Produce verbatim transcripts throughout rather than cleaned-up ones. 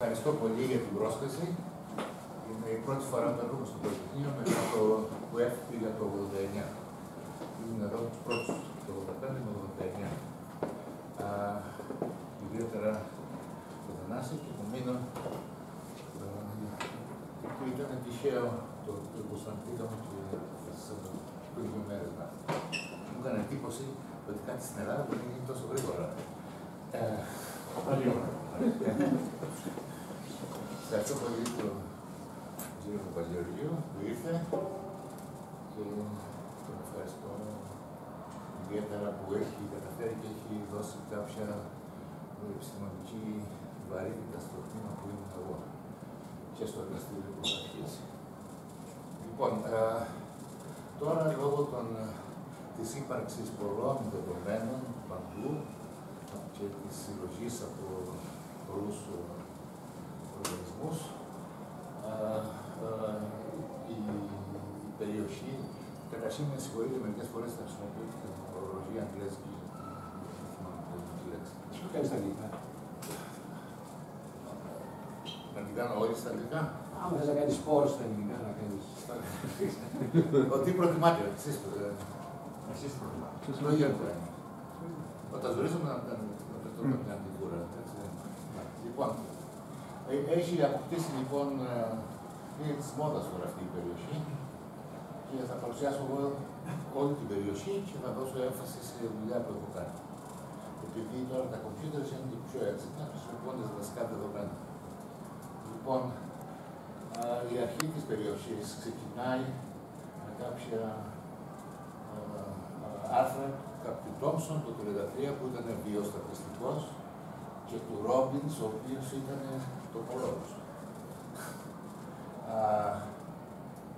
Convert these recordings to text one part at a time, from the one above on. Ευχαριστώ πολύ για την πρόσκληση. Είναι η πρώτη φορά που έρχομαι στο Πολυτεχνείο μετά το που έφυγα το χίλια εννιακόσια ογδόντα εννιά. Ήμουν εδώ τους πρώτους το χίλια εννιακόσια ογδόντα πέντε με ογδόντα εννιά. Ιδιαίτερα το Θανάση και το Μίνο. Και ήταν τυχαίο το Κωνσταντίνο και το ίδιο μέρος. Μου έκανε εντύπωση ότι κάτι στην Ελλάδα μπορεί να γίνει τόσο γρήγορα. Παλιό. Ευχαριστώ πολύ τον κύριο Παπαγεωργίου που ήρθε και τον ευχαριστώ ιδιαίτερα που έχει καταφέρει και έχει δώσει κάποια επιστημονική βαρύτητα στο τμήμα που ήμουν εγώ και στο εργαστήριο που θα αρχίσει. Λοιπόν, α, τώρα λόγω της ύπαρξης πολλών δεδομένων παντού και της συλλογής από πολλούς οργανισμούς, η, η περιοχή, καταρχήν με συγχωρείτε, μερικές φορές θα χρησιμοποιήσω την ορολογία αγγλέζικη, δεν θυμάμαι την ελληνική λέξη. Τι το κάνεις στα αγγλικά? Να την κάνω όλοι στα αγγλικά. Αν θες να κάνεις σπόρους στα αγγλικά, να κάνεις στα αγγλικά. Ότι προτιμάτε, εσείς προτιμάτε. Εσείς προτιμάτε. Εσείς προτιμάτε. Όταν ζωρίζουμε να πετρώμε μια αντικούρα. Λοιπόν, έχει αποκτήσει λοιπόν μία της μόδας τώρα αυτή η περιοχή και θα παρουσιάσω εγώ όλη την περιοχή και θα δώσω έμφαση σε δουλειά που έχω κάνει. Επειδή τώρα τα computers είναι και πιο έξυπνα, χρησιμοποιώντας βασικά δεδομένα. Λοιπόν, η αρχή της περιοχής ξεκινάει με κάποια άρθρα του Thomson το χίλια εννιακόσια τριάντα τρία που ήταν βιοστατιστικός και του Robbins ο οποίος ήταν τοπολόγος.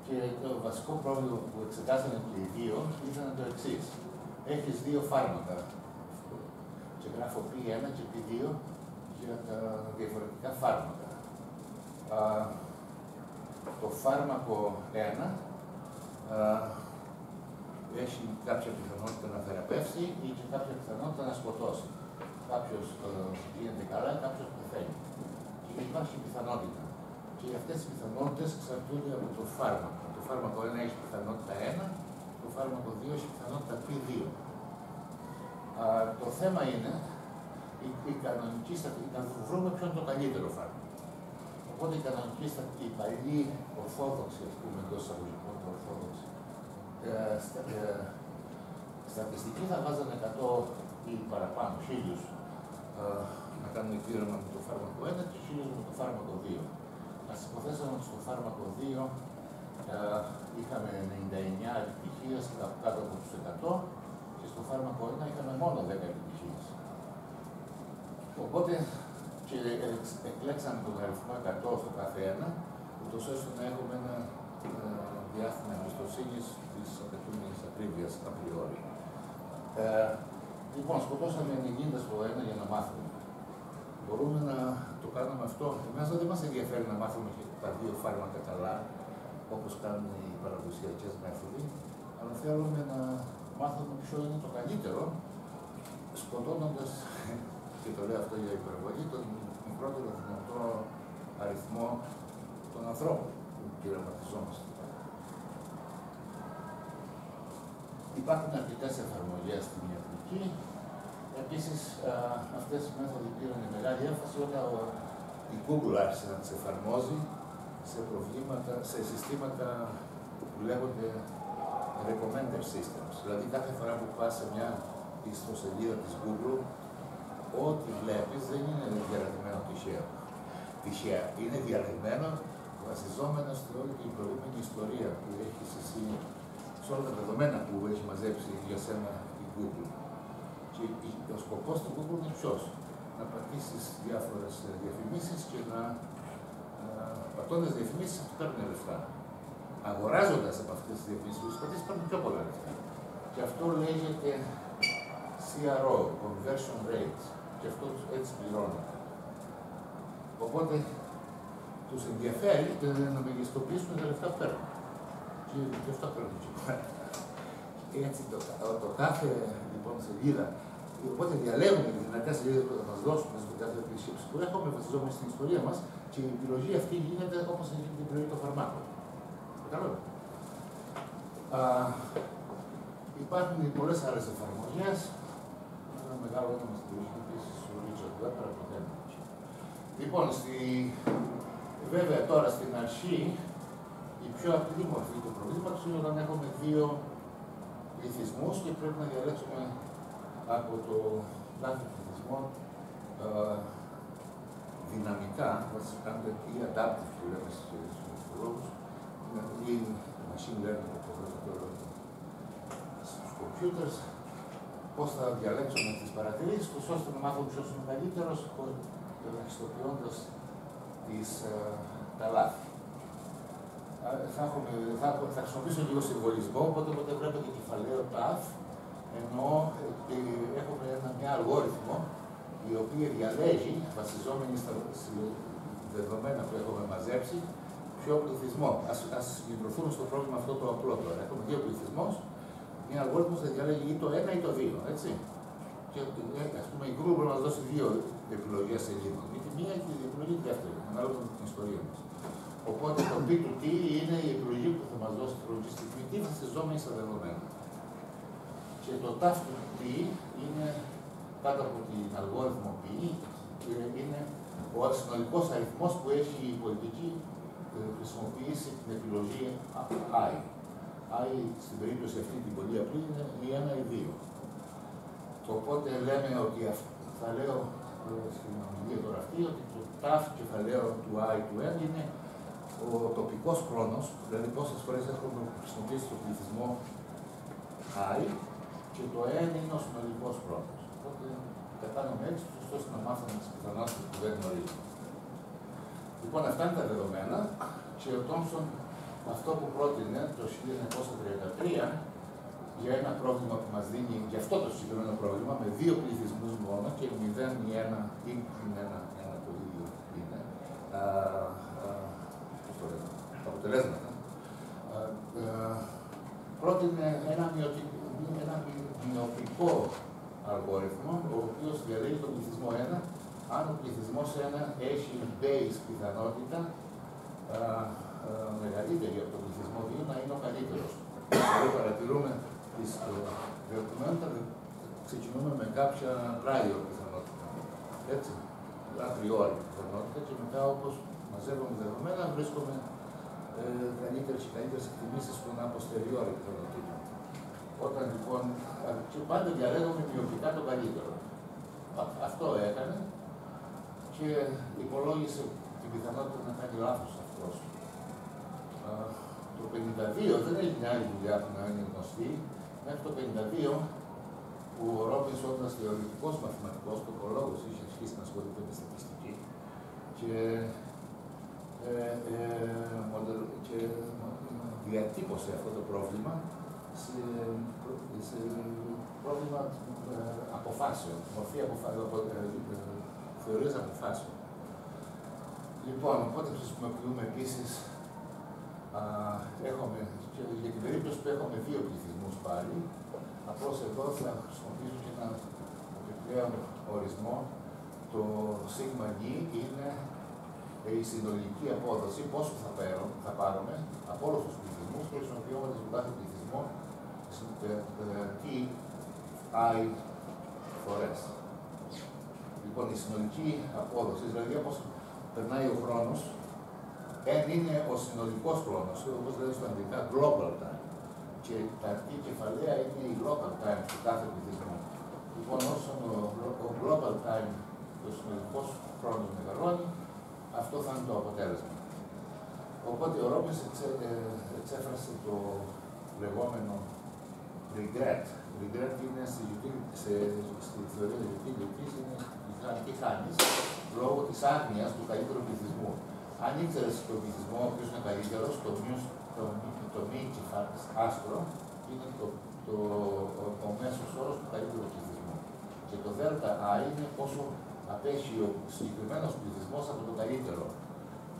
Και το βασικό πρόβλημα που εξετάσανε και οι δύο ήταν το εξής. Έχεις δύο φάρμακα και γράφω πι ένα και πι δύο για τα διαφορετικά φάρμακα. Α, το φάρμακο ένα α, έχει κάποια πιθανότητα να θεραπεύσει ή και κάποια πιθανότητα να σκοτώσει. Κάποιος γίνεται καλά, κάποιος πεθαίνει. Και υπάρχει πιθανότητα. Και αυτές οι πιθανότητες εξαρτούνται από το φάρμακο. Το φάρμακο ένα έχει πιθανότητα ένα, το φάρμακο δύο έχει πιθανότητα πι δύο. Α, το θέμα είναι η, η κανονική στατιστική, να βρούμε ποιο είναι το καλύτερο φάρμακο. Οπότε η κανονική στατιστική, η παλιή ορθόδοξη, α πούμε εντός εισαγωγικών το ορθόδοξη, Ε, στα, ε, στατιστική θα βάζανε εκατό ή παραπάνω, χίλιους ε, να κάνουν κλήρωμα με το φάρμακο ένα και χίλιους με το φάρμακο δύο. Ας υποθέσαμε ότι στο φάρμακο δύο ε, είχαμε ενενήντα εννέα επιτυχίες κάτω από τους εκατό και στο φάρμακο ένα είχαμε μόνο δέκα επιτυχίες. Οπότε και εκλέξαμε τον αριθμό εκατό στο κάθε ένα, ούτως ώστε να έχουμε ένα ε, διάστημα εμπιστοσύνης της απαιτούμενης ακρίβειας απριόρι. Ε, λοιπόν, σκοτώσαμε ενενήντα στο ένα για να μάθουμε. Μπορούμε να το κάνουμε αυτό. Εμάς δεν μας ενδιαφέρει να μάθουμε και τα δύο φάρμακα καλά, όπως κάνουν οι παραδοσιακές μέθοδοι, αλλά θέλουμε να μάθουμε ποιο είναι το καλύτερο, σκοτώνοντας, και το λέω αυτό για υπερβολή, τον μικρότερο δυνατό αριθμό των ανθρώπων που πειραματιζόμαστε. Υπάρχουν αρκετές εφαρμογές στην ιατρική. Επίσης, α, αυτές οι μέθοδοι πήραν μεγάλη έμφαση όταν η Google άρχισε να τις εφαρμόζει σε, προβλήματα, σε συστήματα που λέγονται recommender systems. Δηλαδή, κάθε φορά που πας σε μια ιστοσελίδα της Google, ό,τι βλέπεις δεν είναι διαλεγμένο τυχαίο. Τυχαία. Είναι διαλεγμένο βασιζόμενο στην όλη την προηγούμενη ιστορία που έχει εσύ. Σε όλα τα δεδομένα που έχει μαζέψει για σένα η Google. Και ο σκοπός του Google είναι ποιος? Να πατήσεις διάφορες διαφημίσεις και να πατώντας διαφημίσεις που παίρνουν λεφτά. Αγοράζοντας από αυτές τις διαφημίσεις που πατήσεις παίρνουν πιο πολλά λεφτά. Και αυτό λέγεται σι αρ ο, Conversion Rate. Και αυτό έτσι πληρώνεται. Οπότε τους ενδιαφέρει να μεγιστοποιήσουν τα λεφτά που παίρνουν. Και γι' αυτό πρέπει να το κάνουμε. Έτσι, το κάθε λοιπόν, σελίδα και οπότε διαλέγουμε την αναγκαία σελίδα που θα μας δώσουμε στο κάθε επίσκεψη που έχουμε, βασιζόμενοι στην ιστορία μας και η επιλογή αυτή γίνεται όπως γίνεται η επιλογή των φαρμάκων. Κατάλαβα. Υπάρχουν πολλές άλλες εφαρμογές. Ένα μεγάλο έτοιμο στην περιοχή επίσης ο Ρίτσορντ Βέπερ από το Λοιπόν, στη... βέβαια τώρα στην αρχή η πιο απλή μορφή του προβλήματος είναι όταν έχουμε δύο πληθυσμούς και πρέπει να διαλέξουμε από το κάθε πληθυσμό ε, δυναμικά, βασικά κάνετε τι adaptive που λέμε στους λόγους, ή machine learning που λέμε στους computers, πώς θα διαλέξουμε τις παρατηρήσεις τους ώστε να μάθουμε ποιος είναι καλύτερος, ελαχιστοποιώντας τα λάθη. Θα, έχουμε, θα, θα χρησιμοποιήσω λίγο συμβολισμό, οπότε όταν βλέπω το κεφαλαίο path, ενώ ότι έχουμε ένα, μια αλγόριθμο η οποία διαλέγει, βασιζόμενη στα δεδομένα που έχουμε μαζέψει, ποιο πληθυσμό. Ας, ας συγκεντρωθούμε στο πρόβλημα αυτό το απλό τώρα. Έχουμε δύο πληθυσμούς, μια αλγόριθμος θα διαλέγει ή το ένα ή το δύο, έτσι. Και ας πούμε η Google μπορεί να δώσει δύο επιλογές σελίδων. Ή τη μία και την επιλογή τη δεύτερη, ανάλογα με την ιστορία μας. Οπότε το πι του τι είναι η επιλογή που θα μας δώσει τη λογική στιγμή, τι βασιζόμενη στα δεδομένα. Και το ταύτου πι είναι κάτω από την αλγόριθμο πι, είναι ο συνολικός αριθμός που έχει η πολιτική χρησιμοποιήσει την επιλογή I. I στην περίπτωση αυτή την πολύ απλή είναι η ένα ή δύο. Οπότε λέμε ότι θα λέω στην ομιλία τώρα αυτή ότι το ταφ κεφαλαίο του I του N είναι ο τοπικός χρόνος, δηλαδή πόσες φορές έχουμε χρησιμοποιήσει τον πληθυσμό I και το N είναι ο συνολικός χρόνος. Οπότε κατάνομαι έτσι ώστε να μάθουμε τις πιθανότητες που δεν γνωρίζουμε. Λοιπόν, αυτά είναι τα δεδομένα και ο Thompson αυτό που πρότεινε το χίλια εννιακόσια τριάντα τρία για ένα πρόβλημα που μας δίνει, γι' αυτό το συγκεκριμένο πρόβλημα, με δύο πληθυσμούς μόνο και μηδέν ή ένα ή ένα, ένα το ίδιο είναι α, α, το λέω, τα αποτελέσματα. Α, α, πρότεινε ένα, μειωτικ, ένα μειωτικό αλγόριθμο, ο οποίος διαλέγει τον πληθυσμό ένα, αν ο πληθυσμός ένα έχει base πιθανότητα α, α, μεγαλύτερη από τον πληθυσμό δύο να είναι ο καλύτερος. Δηλαδή παρατηρούμε δεδομένα ξεκινούμε με κάποια prior πιθανότητα. Έτσι. A priori πιθανότητα και μετά όπως μαζεύουμε δεδομένα βρίσκουμε ε, καλύτερες και καλύτερες εκτιμήσεις των a posteriori πιθανότητων. Όταν λοιπόν και πάντα διαλέγουμε ποιοτικά το καλύτερο. Α, αυτό έκανε και υπολόγισε την πιθανότητα να κάνει λάθος αυτός. Α, το πενήντα δύο δεν έγινε άλλη δουλειά που να είναι γνωστή. Μέχρι το πενήντα δύο, που ο Ρόμπινς όντας θεωρητικός μαθηματικός, τοκολόγος, είχε αρχίσει να ασχολείται με στατιστική και, ε, ε, μοντελ, και διατύπωσε αυτό το πρόβλημα σε, σε πρόβλημα ε, αποφάσεων, μορφή θεωρίας αποφάσεων. Λοιπόν, οπότε χρησιμοποιούμε επίσης Uh, έχουμε, και για την περίπτωση που έχουμε δύο πληθυσμούς πάλι, απλώς εδώ θα χρησιμοποιήσω και ένα επιπλέον ορισμό. Το σίγμα νι είναι η συνολική απόδοση, πόσο θα, παίρω, θα πάρουμε από όλους τους πληθυσμούς, χρησιμοποιώντας τον κάθε πληθυσμό τι I φορές. Λοιπόν, η συνολική απόδοση, δηλαδή όπως περνάει ο χρόνος, N είναι ο συνολικός χρόνος, όπως λέμε στα αγγλικά global time. Και τα τι κεφαλαία είναι η local time του κάθε πληθυσμού. Λοιπόν, όσο ο global time, ο συνολικός χρόνος μεγαλώνει, αυτό θα είναι το αποτέλεσμα. Οπότε ο Ρόμπινς εξέ, ε, εξέφρασε το λεγόμενο regret. Regret είναι στη, σε, στη θεωρία της λογικής, είναι τι χάνεις λόγω της άγνοιας του καλύτερου πληθυσμού. Αν ήξερες τον πληθυσμό ο οποίος είναι καλύτερος, το, το, το μη κεφάλαιο άσπρο είναι το, το, το, ο μέσος όρος του καλύτερου πληθυσμού. Και το δέλτα α είναι πόσο απέχει ο συγκεκριμένος πληθυσμός από το καλύτερο.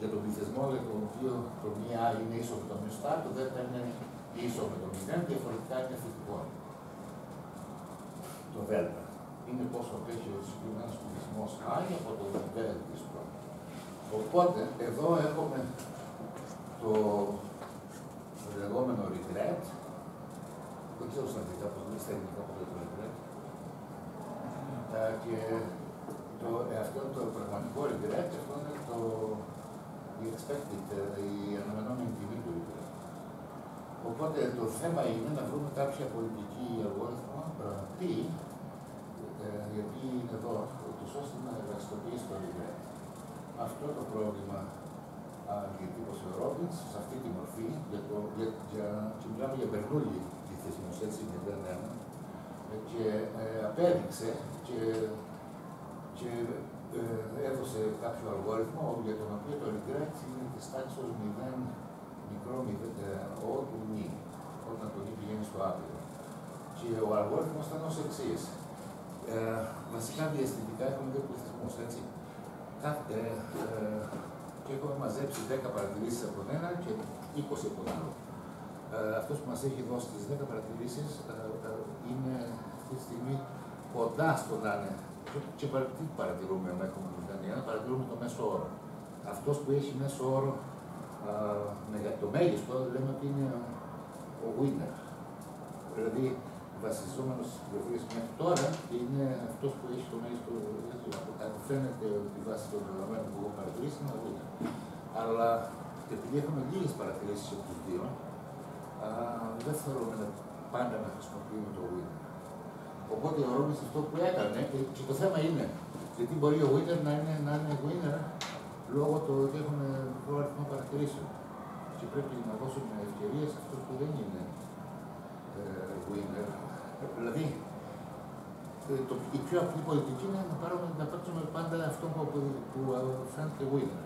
Για τον πληθυσμό για τον οποίο το μη α είναι ίσο με το μη στά, το δέλτα είναι ίσο με το μηδέν, διαφορετικά είναι θετικό. Το δέλτα. είναι πόσο απέχει ο συγκεκριμένος πληθυσμός Άι από το επίπεδο της πρώτης. Οπότε εδώ έχουμε το λεγόμενο regret. Δεν ξέρω στα αγγλικά πώς λέει στα ελληνικά ποτέ το regret. Και το, αυτό είναι το πραγματικό regret και αυτό είναι το η expected, η αναμενόμενη τιμή του regret. Οπότε το θέμα είναι να βρούμε κάποια πολιτική αλγόριθμα τι, οι οποίοι είναι εδώ, ούτως ώστε να ελαχιστοποιήσει το regret. Αυτό το πρόβλημα διατύπωσε ο Robbins σε αυτή τη μορφή, για το, για, για, και μιλάμε για Bernoulli πληθυσμός, έτσι είναι, δεν είναι. Και ε, απέδειξε και, και ε, έδωσε κάποιο αλγόριθμο για τον οποίο το regret είναι της τάξης μηδέν μικρό ο του νη, όταν το νη πηγαίνει στο άπειρο. Και ο αλγόριθμος ήταν ως εξής. Ε, βασικά διαστητικά έχουμε δύο πληθυσμούς, έτσι. Κάθε, ε, ε, και έχουμε μαζέψει δέκα παρατηρήσεις από ένα και είκοσι από τον άλλο. Ε, αυτός που μας έχει δώσει τις δέκα παρατηρήσεις ε, ε, είναι αυτή τη στιγμή κοντά στο να είναι. Και τι παρατηρούμε αν έχουμε μηδενία, να παρατηρούμε το μέσο όρο. Αυτός που έχει μέσο όρο ε, με το μέγιστο λέμε ότι είναι ο winner. Δηλαδή, βασιζόμενος στις πληροφορίες μέχρι τώρα είναι αυτός που έχει το μέγιστο του. Φαίνεται ότι βάσει των δεδομένων που έχω παρατηρήσει είναι ο winner. Αλλά επειδή έχουμε λίγες παρατηρήσεις από τους δύο, α, δεν θέλουμε πάντα να χρησιμοποιούμε το winner. Οπότε ο Robbins αυτό που έκανε, και το θέμα είναι, γιατί μπορεί ο winner να είναι, να είναι winner λόγω του ότι έχουμε μικρό αριθμό παρατηρήσεων. Και πρέπει να δώσουμε ευκαιρίες αυτού που δεν είναι ε, winner. Δηλαδή, το, η πιο απλή πολιτική είναι να, πάρουμε, να παίξουμε πάντα αυτό που, που, που φαίνεται winner.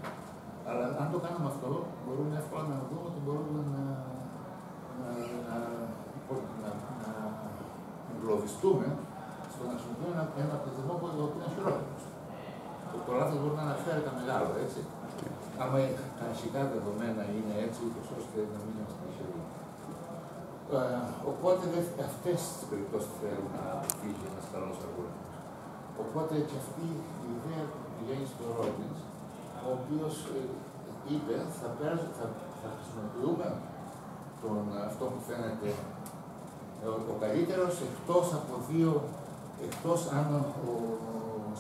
Αλλά αν το κάνουμε αυτό, μπορούμε εύκολα να δούμε ότι μπορούμε να, να, να, να, να εγκλωβιστούμε στο να χρησιμοποιούμε ένα, ένα πληθυσμό που είναι χειρότερος. Το λάθος μπορεί να αναφέρεται μεγάλο, έτσι. Άμα τα αρχικά δεδομένα είναι έτσι, ούτως ώστε να μην είμαστε χειροί. Ε, οπότε αυτές τις περιπτώσεις θέλουν να φύγει ένας καλός αλγόριθμος. Οπότε και αυτή η ιδέα που πηγαίνει στο Robbins, ο οποίος είπε θα, πέρασω, θα, θα χρησιμοποιούμε τον, αυτό που φαίνεται ο, ο καλύτερος εκτός από δύο, εκτός αν ο, ο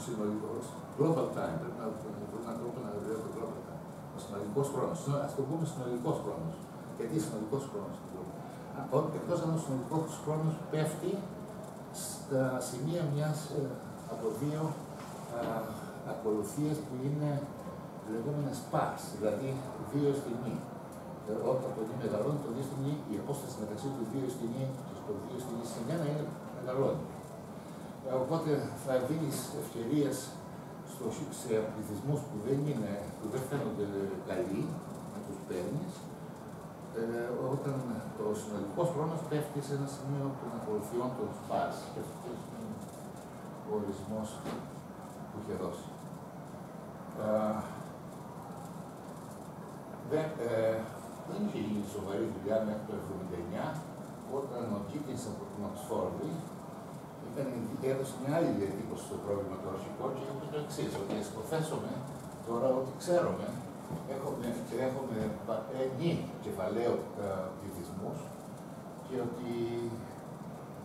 συνολικός global time, πρέπει να βρούμε έναν τρόπο να δουλεύει το global time, ο συνολικός χρόνος, ας το πούμε συνολικός χρόνος, γιατί συνολικός χρόνος. Εκτός αν ο συνολικός χρόνος πέφτει στα σημεία μιας από δύο α, ακολουθίες που είναι λεγόμενες πας, δηλαδή δύο στην νη. Όταν το νη μεγαλώνει, το δύο στην νη, η απόσταση μεταξύ του δύο στην νη και το δύο στην νη στην ένα είναι μεγαλώνει. Οπότε θα δίνεις ευκαιρίες στο, σε πληθυσμούς που δεν είναι, που δεν φαίνονται καλοί, να τους παίρνεις, Ε, όταν το συνολικό χρόνο πέφτει σε ένα σημείο των ακολουθιών των σπάς και αυτό είναι ο ορισμός που είχε δώσει. Ε, δεν, ε, δεν είχε γίνει σοβαρή δουλειά μέχρι το χίλια εννιακόσια εβδομήντα εννιά όταν ο Gittins από την Οξφόρδη έδωσε μια άλλη διατύπωση στο πρόβλημα το αρχικό και είπε το εξής, ότι υποθέσουμε τώρα ότι ξέρουμε Έχουμε, έχουμε νη κεφαλαίου πληθυσμούς και ότι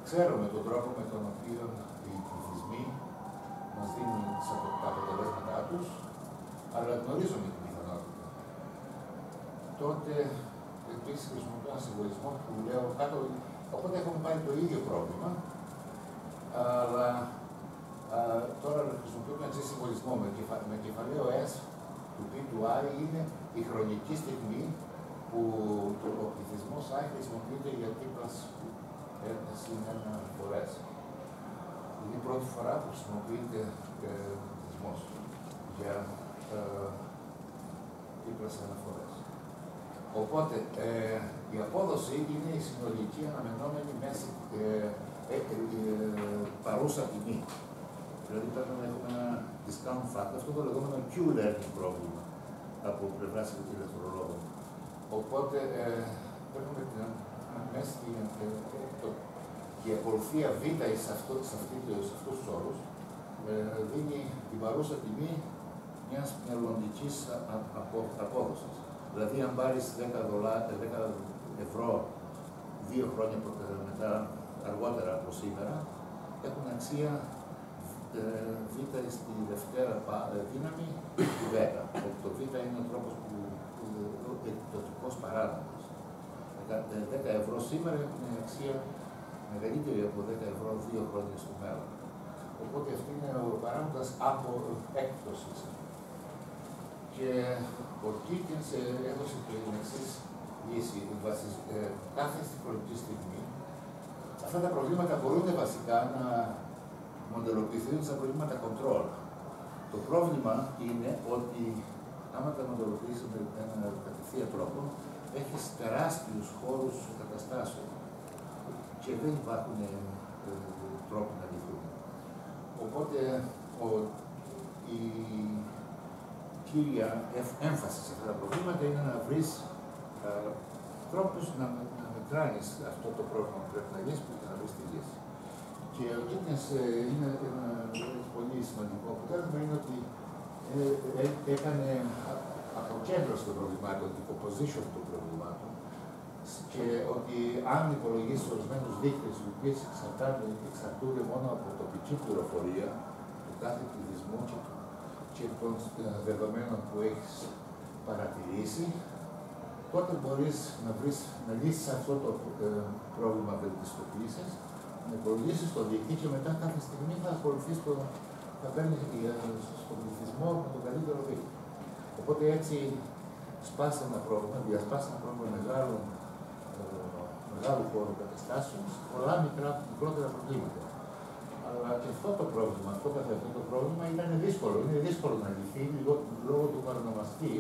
ξέρουμε τον τρόπο με τον οποίο οι πληθυσμοί μας δίνουν τα αποτελέσματά τους, αλλά γνωρίζουμε την πιθανότητα. Τότε επίσης χρησιμοποιώ ένα συμβολισμό που λέω κάτω, οπότε έχουμε πάλι το ίδιο πρόβλημα, αλλά α, τώρα χρησιμοποιούμε ένα συμβολισμό με, κεφα, με κεφαλαίο S. Του πι του I είναι η χρονική στιγμή που ο πληθυσμός I χρησιμοποιείται για τύπλαση ένταση ένα φορές. Είναι η πρώτη φορά που χρησιμοποιείται ε, ο πληθυσμός για ε, τύπλαση ένα φορές. Οπότε ε, η απόδοση είναι η συνολική αναμενόμενη μέση ε, ε, ε, παρούσα τιμή. Δηλαδή πρέπει να έχουμε ένα discount factor, αυτό το λεγόμενο Q-learning πρόβλημα από πλευρά ηλεκτρολόγων. Οπότε ε, έχουμε την μέση, το, και η ακολουθία β σε, αυτό, σε, σε αυτούς τους όρους δίνει την παρούσα τιμή μιας μελλοντικής απόδοσης. Δηλαδή, αν πάρεις δέκα ευρώ δύο χρόνια μετά, αργότερα από σήμερα, έχουν αξία β στη δευτέρα δύναμη του δέκα. Το β είναι ο τρόπος που είναι εκδοτικός παράγοντας. δέκα ευρώ σήμερα έχουν αξία μεγαλύτερη από δέκα ευρώ δύο χρόνια στο μέλλον. Οπότε αυτή είναι ο παράγοντας από έκπτωση. Και ο Gittins έδωσε την εξής λύση. Κάθε στη χρονική στιγμή αυτά τα προβλήματα μπορούν βασικά να μοντελοποιηθούν σαν προβλήματα control. Το πρόβλημα είναι ότι άμα τα μοντελοποιήσεις με έναν κατευθείαν τρόπο, έχεις τεράστιους χώρους καταστάσεων και δεν υπάρχουν ε, τρόποι να λυθούν. Οπότε ο, η κύρια έμφαση σε αυτά τα προβλήματα είναι να βρεις ε, τρόπους να, να μετράνεις αυτό το πρόβλημα που πρέπει να λύσεις, που να βρεις τη λύση. Και ο Gittins ε, είναι ένα πολύ σημαντικό αποτέλεσμα, είναι ότι ε, ε, έκανε αποκέντρωση των προβλημάτων, την composition των προβλημάτων, και ότι αν υπολογίσει ορισμένου δείκτε οι οποίε εξαρτούνται μόνο από τοπική πληροφορία του κάθε πληθυσμού και των δεδομένων που έχει παρατηρήσει, τότε μπορεί να, να λύσει αυτό το ε, πρόβλημα βελτιστοποίηση, να υπολογίσει το δείκτη και μετά κάθε στιγμή θα ακολουθεί στο, θα παίρνει στον πληθυσμό με τον καλύτερο δείκτη. Οπότε έτσι σπάσει ένα πρόβλημα, διασπάσει ένα πρόβλημα μεγάλο. Μεγάλου χώρου καταστάσεων, πολλά μικρά, μικρότερα προβλήματα. Αλλά και αυτό το πρόβλημα, αυτό καθ' αυτό το πρόβλημα ήταν δύσκολο. Είναι δύσκολο να λυθεί λόγω του παρονομαστή.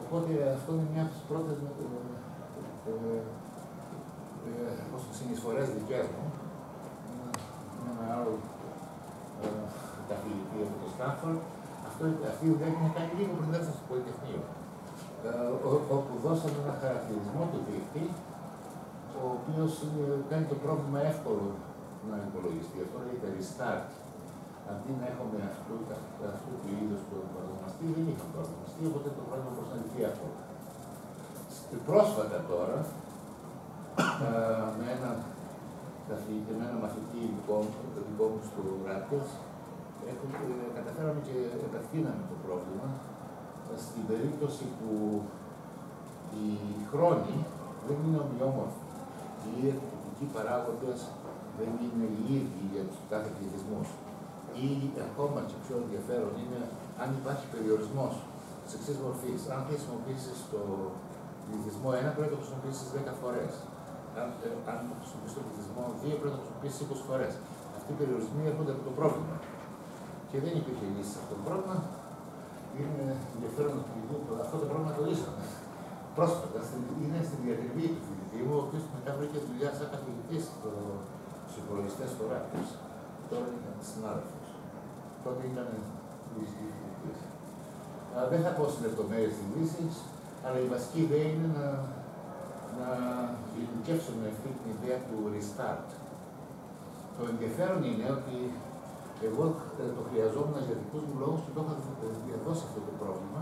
Οπότε αυτό είναι μια από τις πρώτες συνεισφορές δικές μου. Είναι ένα άλλο καθηγητή από το Στάνφορντ. Αυτή η δουλειά είναι κάνει λίγο πριν έρθω στο Πολυτεχνείο, όπου δώσαμε ένα χαρακτηρισμό του δείκτη, ο οποίος κάνει το πρόβλημα εύκολο να υπολογιστεί. Αυτό λέγεται restart. Αντί να έχουμε αυτού, αυτού του είδους του παρονομαστή, δεν είχαν παρονομαστεί, οπότε το πρόβλημα μπορεί να λυθεί εύκολα. Πρόσφατα τώρα, με ένα καθηγητή, με ένα μαθητή δικό μου στο Ράτκερς, καταφέραμε και επεκτείναμε το πρόβλημα στην περίπτωση που οι χρόνοι δεν είναι ομοιόμορφοι. Οι επιπτικοί παράγοντες δεν είναι οι ίδιοι για τους κάθε πληθυσμούς. Ή ακόμα και πιο ενδιαφέρον είναι αν υπάρχει περιορισμός της εξής μορφής. Αν χρησιμοποιήσεις το πληθυσμό ένα, πρέπει να το χρησιμοποιήσεις δέκα φορές. Αν, ε, αν χρησιμοποιήσεις το πληθυσμό δύο, πρέπει να το χρησιμοποιήσεις είκοσι φορές. Αυτοί οι περιορισμοί έρχονται από το πρόβλημα. Και δεν υπήρχε λύση σε αυτό το πρόβλημα. Είναι ενδιαφέρον ότι αυτό το πρόβλημα το λύσαμε. Πρόσφατα, είναι στην διατριβή του φοιτητή μου, ο οποίος μετά βρήκε δουλειά σαν καθηγητής στους υπολογιστές στο Ράκος. Τώρα ήταν συνάδελφος. Τότε ήταν διευθυντής. Δεν θα πω στις λεπτομέρειες της λύσης, αλλά η βασική ιδέα είναι να, να γενικεύσουμε αυτή την ιδέα του restart. Το ενδιαφέρον είναι ότι εγώ το χρειαζόμουν για δικούς μου λόγους και το είχα διαδώσει αυτό το πρόβλημα.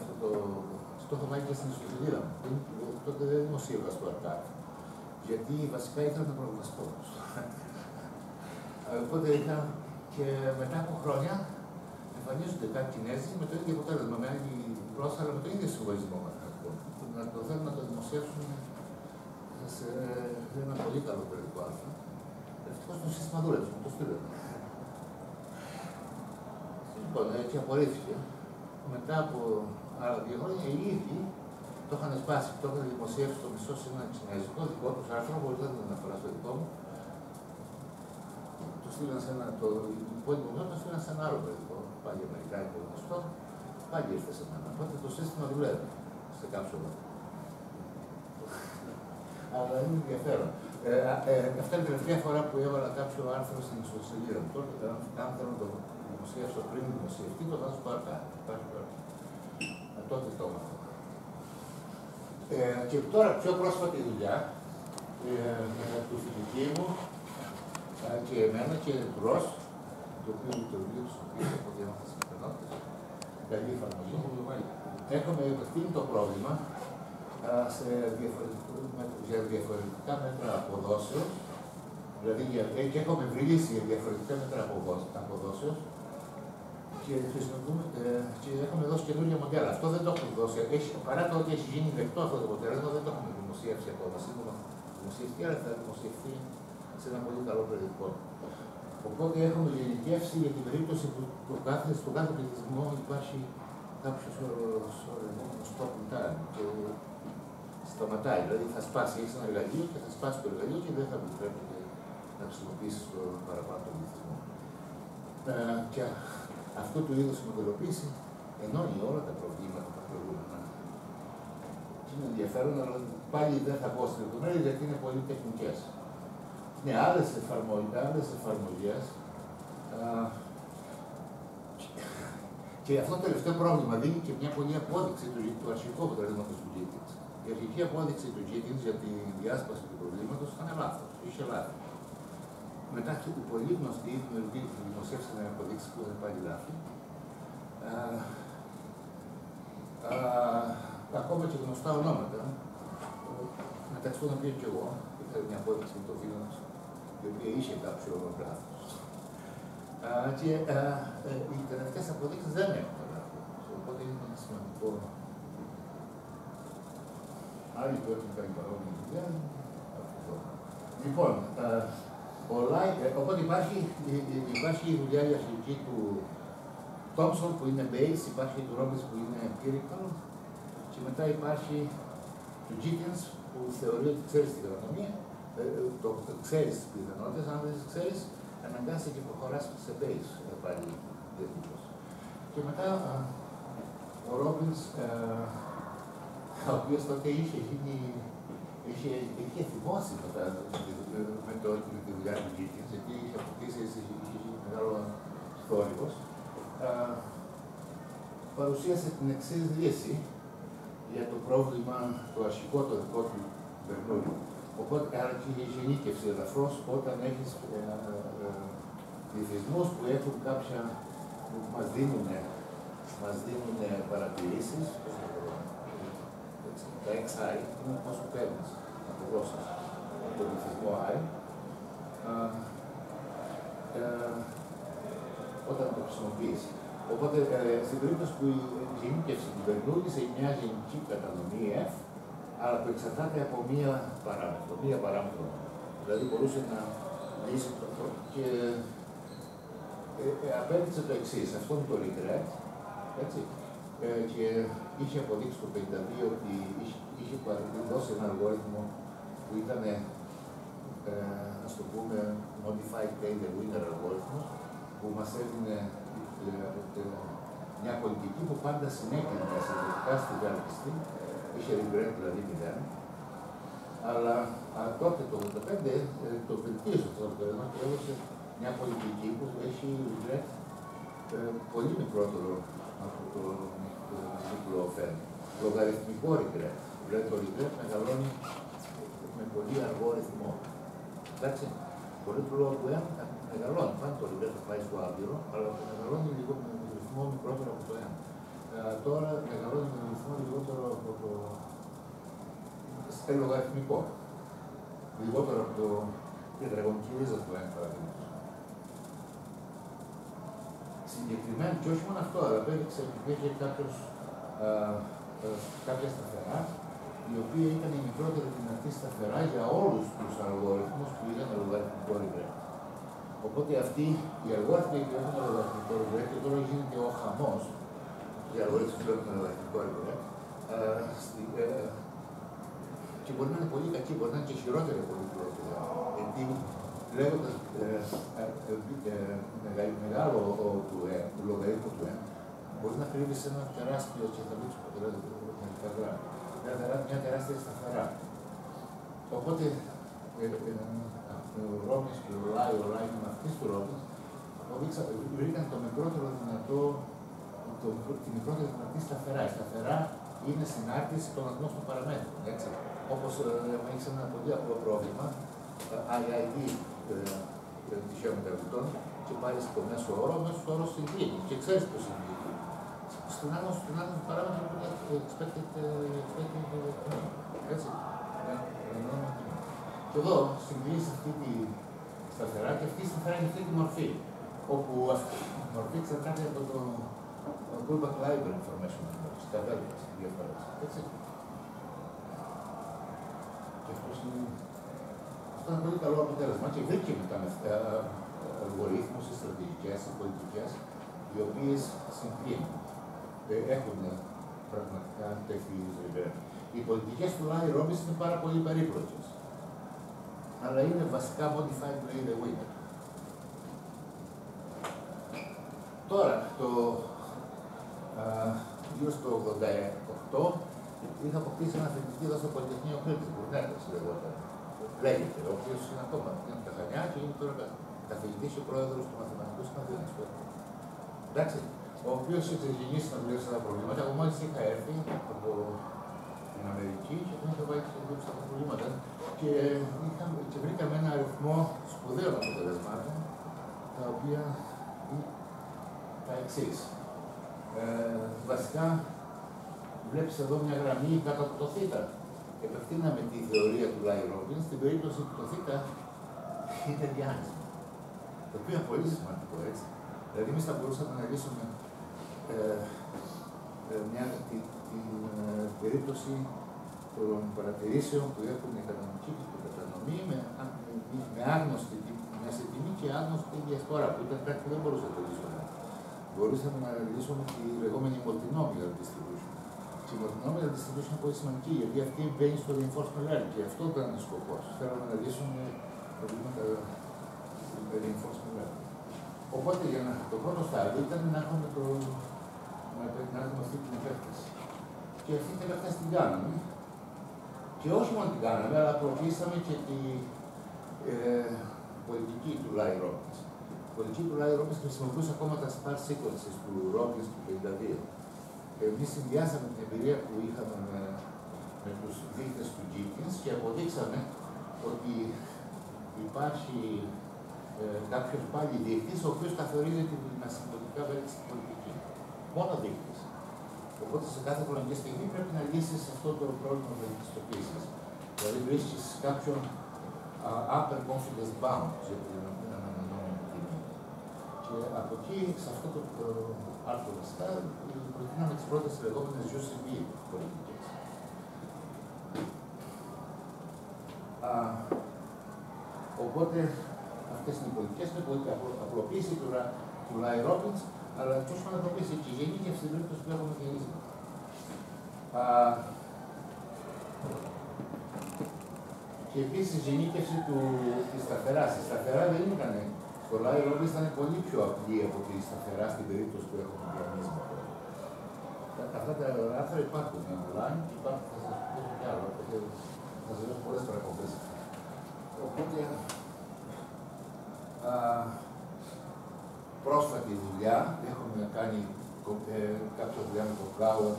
Αυτό το, το είχα βάλει και στην ιστοσελίδα μου. Τότε δεν δημοσίευα στο αρκάδ. Γιατί βασικά ήθελα να προβληματιστώ. Οπότε είχα και μετά από χρόνια εμφανίζονται κάποιοι Κινέζοι με το ίδιο αποτέλεσμα. Με άλλη γλώσσα, αλλά με το ίδιο συμβολισμό. Να το θέλουν να το δημοσιεύσουν σε ένα πολύ καλό περιοδικό άρθρο. Ευτυχώς το σύστημα δούλευε, μου το στείλανε. Λοιπόν, έτσι απορρίφθηκε. Μετά από άλλα δύο χρόνια, οι ίδιοι το είχαν σπάσει. Το είχαν δημοσιεύσει το μισό σε ένα κινέζικο δικό του άρθρο, χωρίς να τον αφορά στο δικό μου. Το στείλανε σε ένα, το υπόλοιπο μου, το στείλανε σε ένα άλλο παιδικό. Πάλι αμερικάνικο γνωστό, πάλι ήρθε σε μένα. Οπότε το σύστημα δουλεύει σε κάποιο βαθμό. Αλλά είναι ενδιαφέρον. Ε, ε, αυτή είναι η τελευταία φορά που έβαλα κάποιο άρθρο στην ιστοσελίδα μου. Τώρα, αν θέλω να το δημοσιεύσω πριν δημοσιευτεί, το βάζω πάρα κάτω. Τότε το έμαθα. Ε, και τώρα πιο πρόσφατη δουλειά με τη φιλική μου και εμένα και μπρος, το οποίο λειτουργεί τους οποίους αποδιάμαστε συμπερνότητες, καλή εφαρμογή. Έχουμε ευθύνει το πρόβλημα σε διαφορετικά μέτρα αποδόσεως, δηλαδή και έχουμε βρει λύση για διαφορετικά μέτρα αποδόσεως, και χρησιμοποιούμε και έχουμε δώσει καινούργια μοντέλα. Αυτό δεν το έχουμε δώσει. Έχει, παρά το ότι έχει γίνει δεκτό αυτό το αποτέλεσμα, δεν το έχουμε δημοσιεύσει ακόμα. Σύντομα δημοσιευτεί, αλλά θα δημοσιευτεί σε ένα πολύ καλό περιοδικό. Οπότε έχουμε γενικεύσει για την περίπτωση που το κάθε, στον κάθε πληθυσμό υπάρχει κάποιο οργανισμό που και σταματάει. Δηλαδή θα σπάσει, έχει ένα εργαλείο και θα σπάσει το εργαλείο και δεν θα επιτρέπει να χρησιμοποιήσει τον παραπάνω τον πληθυσμό. Ε, και αυτού του είδους συμμετολοποίηση ενώνει όλα τα προβλήματα τα προηγούμενα. Είναι ενδιαφέρον, αλλά πάλι δεν θα πω στην λεπτομέρεια γιατί είναι πολύ τεχνικές. Ναι, άλλες εφαρμογές. Και αυτό το τελευταίο πρόβλημα δίνει και μια πολλή απόδειξη του, του αρχικού αποτελέσματος του Gittins. Η αρχική απόδειξη του Gittins για τη διάσπαση του προβλήματος ήταν λάθος, είχε λάθος. Μετά και την πολύ γνωστή δημιουργή που δημοσίευσε να αποδείξει που δεν πάλι λάθη. Ακόμα και γνωστά ονόματα, μεταξύ των οποίων και εγώ, είχα μια απόδειξη με το Βίλνος, η οποία είχε κάποιο λάθος. Και οι τελευταίες αποδείξεις δεν έχουν λάθος. Οπότε είναι ένα σημαντικό. Άλλοι που έχουν κάνει παρόμοια δουλειά, αυτό. Λοιπόν, οπότε υπάρχει, υπάρχει η δουλειά η αρχική του Thomson που είναι base, υπάρχει του Robbins που είναι empirical και μετά υπάρχει του Gittins που θεωρεί ότι ξέρεις την οικονομία, το ξέρεις τις πιθανότητες, αν δεν τις ξέρεις αναγκάσαι και προχωράς σε base πάλι διεθνώς. Και μετά ο Robbins, ο οποίος τότε είχε γίνει, είχε, είχε θυμώσει μετά με το ότι με τη δουλειά του Gittins, γιατί είχε αποκτήσει, είχε γίνει μεγάλο θόρυβος, παρουσίασε την εξής λύση για το πρόβλημα, το αρχικό, το δικό του Bernoulli. Οπότε, άρα και η γενίκευση ελαφρώς όταν έχεις ε, ε, πληθυσμούς που έχουν κάποια, που μας δίνουν, μας δίνουν παρατηρήσεις, τα έξι άι, είναι πόσο παίρνεις από γλώσσες. Το πληθυσμό I, uh, uh, όταν το χρησιμοποιείς. Οπότε, uh, στην περίπτωση που η γενίκευση του Bernoulli σε μια γενική κατανομή F, αλλά που εξαρτάται από μία παράμετρο, μία παράμετρο. Δηλαδή, μπορούσε να λύσει το αυτό και ε, ε, απέδειξε το εξής. Αυτό είναι το regret, έτσι. Ε, και είχε αποδείξει το πενήντα δύο ότι είχε, είχε δώσει ένα αλγόριθμο που ήταν, ε, ας το πούμε, modified tailor winner algorithms, που μας έδινε ε, μια πολιτική που πάντα συνέκρινε συνδετικά στη διάρκεια, είχε regret δηλαδή μηδέν, αλλά α, τότε το ογδόντα πέντε ε, το βελτίωσε αυτό το πέρασμα και έδωσε μια πολιτική που έχει regret ε, πολύ μικρότερο από το μικρό φέρνει. Λογαριθμικό regret, δηλαδή το regret μεγαλώνει με πολύ αργό ρυθμό. Εντάξει, πολύ λόγο που ένα μεγαλώνει. Πάντα το regret θα πάει στο άπειρο, αλλά το μεγαλώνει λίγο με ρυθμό μικρότερο από το ένα. Ε, τώρα μεγαλώνει με ρυθμό λιγότερο από το. Στελογαριθμικό. Λιγότερο από το τετραγωνικύλιζα του ένα παραδείγματο. Συγκεκριμένα, και όχι μόνο αυτό, αλλά πέριξε ότι υπήρχε κάποια σταθερά, η οποία ήταν η μικρότερη δυνατή σταθερά για όλους τους αλγοριθμούς που είχαν λογαριθμικό regret. Οπότε αυτοί οι αλγόριθμοι που έχουν λογαριθμικό regret, και τώρα γίνεται ο χαμός για αλγοριθμούς που έχουν λογαριθμικό regret, και μπορεί να είναι πολύ κακή, μπορεί να είναι και χειρότερη από την πρώτη. Γιατί λέγοντας μεγάλο λογαριθμό του M, μπορεί να κρύβει σε ένα τεράστιο και θα δείξει αποτελέσματα που είναι καλά. Μια τεράστια σταθερά. Οπότε ο Robbins και ο Lai, ο Lai είναι αυτής του Robbins, βρήκαν το μικρότερο δυνατό, τη μικρότερη δυνατή σταθερά. Η σταθερά είναι συνάρτηση των αριθμών των παραμέτρων. Όπως έχει ένα πολύ απλό πρόβλημα, άι άι ντι τυχαίων μεταβλητών και πάλι στο μέσο όρο, ο μέσο όρο συγκλίνει και ξέρει πώ συγκλίνει. Στην άνω του παράμετρο που expected έτσι. Και εδώ συγκλίνει σε αυτή τη σταθερά και αυτή η σταθερά είναι αυτή τη μορφή. Όπου αυτή η μορφή ξεχάρει από το Kullback-Leibler information network, τα βέβαια στις δύο φορές. Έτσι. Και αυτό ήταν πολύ καλό αποτέλεσμα και βρήκε μετά αλγορίθμους, οι στρατηγικές, οι πολιτικές, οι οποίες συγκλίνουν. Έχουν πραγματικά τεχνικές ρηπές. Οι πολιτικές του Lai Robbins είναι πάρα πολύ περίπλοκες. Αλλά είναι βασικά modified by the winner. Τώρα, το γύρω στο ογδόντα οκτώ, είχα αποκτήσει ένα φοιτητή εδώ στο Πολυτεχνείο Κρήτης, Μπουρνέτας, λέγεται, ο οποίος είναι ακόμα από τα Χανιά και είναι τώρα καθηγητής και πρόεδρος του Μαθηματικού Συναδέλφου. Εντάξει, ο οποίος εξεγεννήσει να δουλεύει σε τα προβλήματα. Εγώ μόλις είχα έρθει από την Αμερική και δεν είχα πάει και δουλεύει σε τα προβλήματα και, είχα, και βρήκαμε ένα αριθμό σπουδαίων αποτελεσμάτων, τα οποία είναι τα εξής. Ε, βασικά, βλέπεις εδώ μια γραμμή κάτω από το θήτα. Επευθύναμε τη θεωρία του Lai Robbins στην περίπτωση που το θήτα είναι διάνυσμα. Το οποίο είναι πολύ σημαντικό, έτσι. Δηλαδή, εμείς θα μπορούσαμε να λύσουμε ε, ε, μια, την, την ε, περίπτωση των παρατηρήσεων που έχουν η κατανομή και η κατανομή με, με άγνωστη μια σε τιμή και άγνωστη διασπορά, που ήταν κάτι που δεν μπορούσαμε να το λύσουμε. Μπορούσαμε να λύσουμε τη λεγόμενη multinomial distribution. Και η multinomial distribution είναι πολύ σημαντική, γιατί αυτή μπαίνει στο reinforcement learning και αυτό ήταν ο σκοπός. Θέλαμε να λύσουμε προβλήματα με reinforcement learning. Οπότε για να, το πρώτο στάδιο ήταν να έχουμε, το, να έχουμε αυτή την επέκταση. Και αυτή την επέκταση την κάναμε. Και όχι μόνο την κάναμε, αλλά προωθήσαμε και την ε, πολιτική του Lai Robbins. Η πολιτική του Lai Robbins χρησιμοποιούσε ακόμα τα sparse sequences του Robbins του πενήντα δύο. Εμείς συνδυάσαμε την εμπειρία που είχαμε με, με τους δείκτες του Gittins και αποδείξαμε ότι υπάρχει ε, κάποιος πάλι δείκτης ο οποίος καθορίζεται την ασυμβολικά βέλτιση στην πολιτική. Μόνο δείκτης. Οπότε σε κάθε χρονική στιγμή πρέπει να λύσεις αυτό το πρόβλημα βελτιστοποίησης. Δηλαδή βρίσκεις κάποιον uh, upper confidence bound για την αναμενόμενη τιμή. Και από εκεί, σε αυτό το άρθρο βασικά, προτείναμε τις πρώτες λεγόμενες γιου σι μπι πολιτικές. Uh, οπότε, αυτές είναι οι πολιτικές, είναι πολύ απλοποίηση του, του Lai Robbins, αλλά τόσο να το πεις εκεί, γενίκευση στην περίπτωση που έχουμε γεννήσει. Και επίσης η γενίκευση της σταθεράς. Η σταθερά δεν ήταν, στο Lai Robbins ήταν πολύ πιο απλή από τη σταθερά στην περίπτωση που έχουμε γεννήσει. Αυτά τα άρθρα υπάρχουν online, υπάρχουν, θα σας πω κι άλλο, θα σας δώσω πολλές παρακοπές. Οπότε, πρόσφατη δουλειά, έχουμε κάνει ε, κάποια δουλειά με τον Flower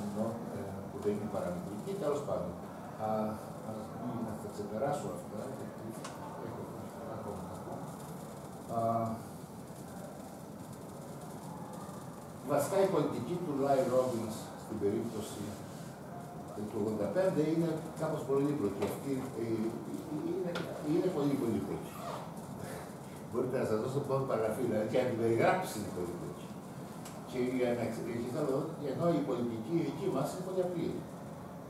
ε, που δεν είναι παραμετρική, τέλος πάντων. Ας μην θα ξεπεράσω αυτά, γιατί έχω ακόμα να πω. Βασικά η πολιτική του Lai Robbins στην περίπτωση του ογδόντα πέντε είναι κάπως πολύπλοκη. Αυτή ε, είναι, είναι πολύ πολύπλοκη. Μπορείτε να σα δώσω πόδι παραγραφήνα και να την περιγράψει την πολιτική. Και για να εξηγηθώ, ενώ η πολιτική δική μα είναι πολύ απλή.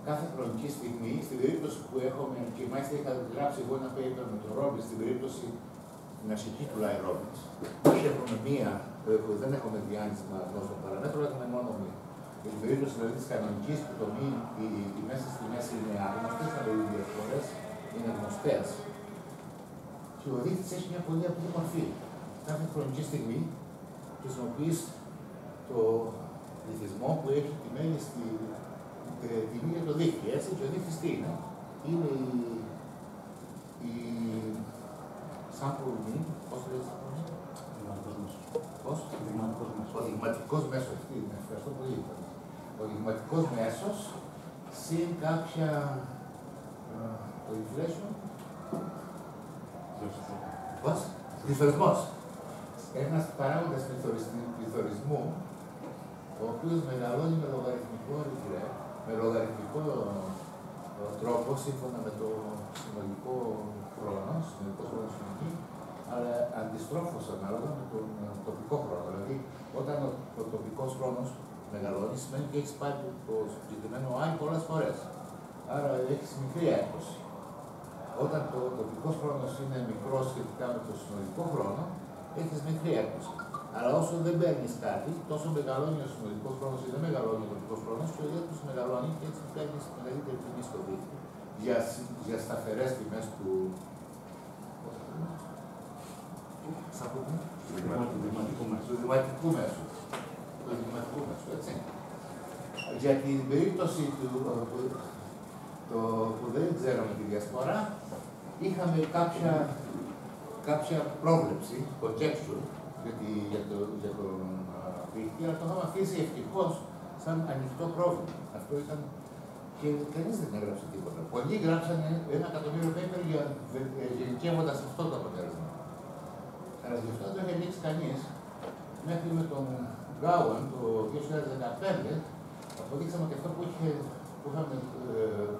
Κάθε χρονική στιγμή, στην περίπτωση που έχουμε, και μάλιστα είχα γράψει εγώ ένα paper με τον Robbins, στην περίπτωση την αρχική του Lai Robbins. Όχι έχουμε μία, δεν έχουμε διάνυσμα ενό των παραμέτρων, έχουμε μόνο μία. Για την περίπτωση δηλαδή τη κανονική που το μη, οι μέσα στιγμέ είναι άγνωστες, αλλά οι διαφορές είναι γνωστές. Και ο δείκτης έχει μια πολύ απλή μορφή. Κάθε χρονική στιγμή χρησιμοποιεί το πληθυσμό που έχει τιμένη στη τιμή για το δείκτη. Έτσι, και ο δείκτης τι είναι. Είναι η, η sample mean, πώς το λέει sample mean. Ο δειγματικός μέσος. Ο δειγματικός μέσος. Ο δειγματικός μέσος συν κάποια το inflation. Πώς? Πληθωρισμός. Ένας παράγοντας πληθωρισμού, ο οποίος μεγαλώνει με λογαριθμικό ρήτρε, με λογαριθμικό τρόπο, σύμφωνα με το συνολικό χρόνο, συνολικό χρόνο στην γη, αλλά αντιστρόφως ανάλογα με τον τοπικό χρόνο. Δηλαδή, όταν ο, ο τοπικός χρόνος μεγαλώνει, σημαίνει και έχεις πάει το συγκεκριμένο άι πολλές φορές. Άρα έχεις μικρή έκπτωση. Όταν το τοπικός χρόνος είναι μικρός σχετικά με το συνολικό χρόνο, έχεις μικρή έκπτωση. Αλλά όσο δεν παίρνεις κάτι, τόσο μεγαλώνει ο συνολικός χρόνος ή δεν μεγαλώνει ο τοπικός χρόνος, και ο ίδιος μεγαλώνει και έτσι παίρνεις μεγαλύτερη τιμή στο δίκτυο. Για, για σταθερές τιμές του. Σα πούμε, του δηματικού μέσου. Του δηματικού μέσου, έτσι. Για την περίπτωση του, που, το, που δεν ξέραμε τη διασπορά, είχαμε κάποια, κάποια πρόβλεψη, projection, για, τη, για, το, για τον δίκτυο, αλλά το είχαμε αφήσει ευτυχώς σαν ανοιχτό πρόβλημα. Αυτό ήταν. Και κανείς δεν έγραψε τίποτα. Πολλοί γράψανε ένα εκατομμύριο paper για γενικεύοντας αυτό το αποτέλεσμα. Αλλά γι' αυτό δεν είχε ανοίξει κανείς. Μέχρι με τον Γκάουεν το δύο χιλιάδες δεκαπέντε αποδείξαμε και αυτό που, είχε, που είχαμε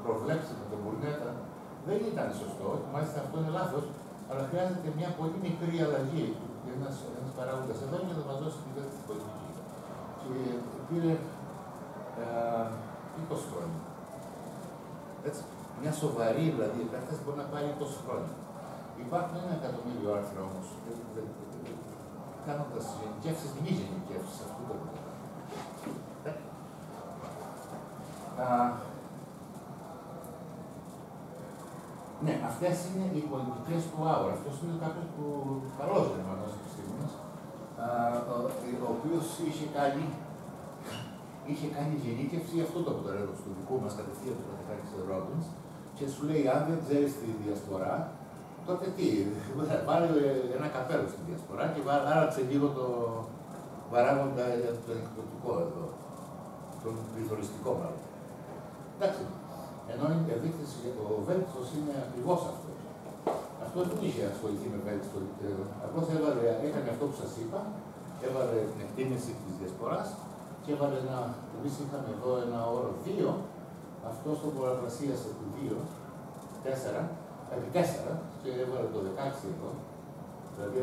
προβλέψει με τον Μπουρνέτα δεν ήταν σωστό. Μάλιστα αυτό είναι λάθος, αλλά χρειάζεται μια πολύ μικρή αλλαγή για ένας, ένας παράγοντας εδώ για να μας δώσει την ιδέα της πολιτικής. Και πήρε ε, είκοσι χρόνια. Έτσι, μια σοβαρή δηλαδή κατάσταση μπορεί να πάρει είκοσι χρόνια. Υπάρχουν ένα εκατομμύριο άρθρα όμως, κάνοντας γενικεύσεις, μη γενικεύσεις, αυτό το πράγμα. Ναι, αυτές είναι οι πολιτικές του Άουερ. Αυτός είναι κάποιος που καλός Γερμανός επιστήμονας, ο οποίος είχε κάνει, είχε κάνει γενίκευση, αυτό το αποτέλεσμα του δικού μας κατευθείαν του Κατεχάκη Ρόμπινς, και σου λέει, αν δεν ξέρεις τη διασπορά, τότε τι, βάλε ένα καπέλο στη διασπορά και άραξε λίγο το παράγοντα το εκδοτικό εδώ, τον πληθωριστικό μάλλον. Εντάξει, ενώ η δείκτης ο βέλτιστος είναι ακριβώς αυτό. Αυτό δεν είχε ασχοληθεί με βέλτιστο, απλώς έβαλε, έκανε αυτό που σας είπα, έβαλε την εκτίμηση της διασποράς και έβαλε ένα, εμείς είχαμε εδώ ένα όρο δύο, αυτό το πολλαπλασίασε του δύο, τέσσερα, επί τέσσερα, και έβαλε το δεκαέξι εδώ. Δηλαδή,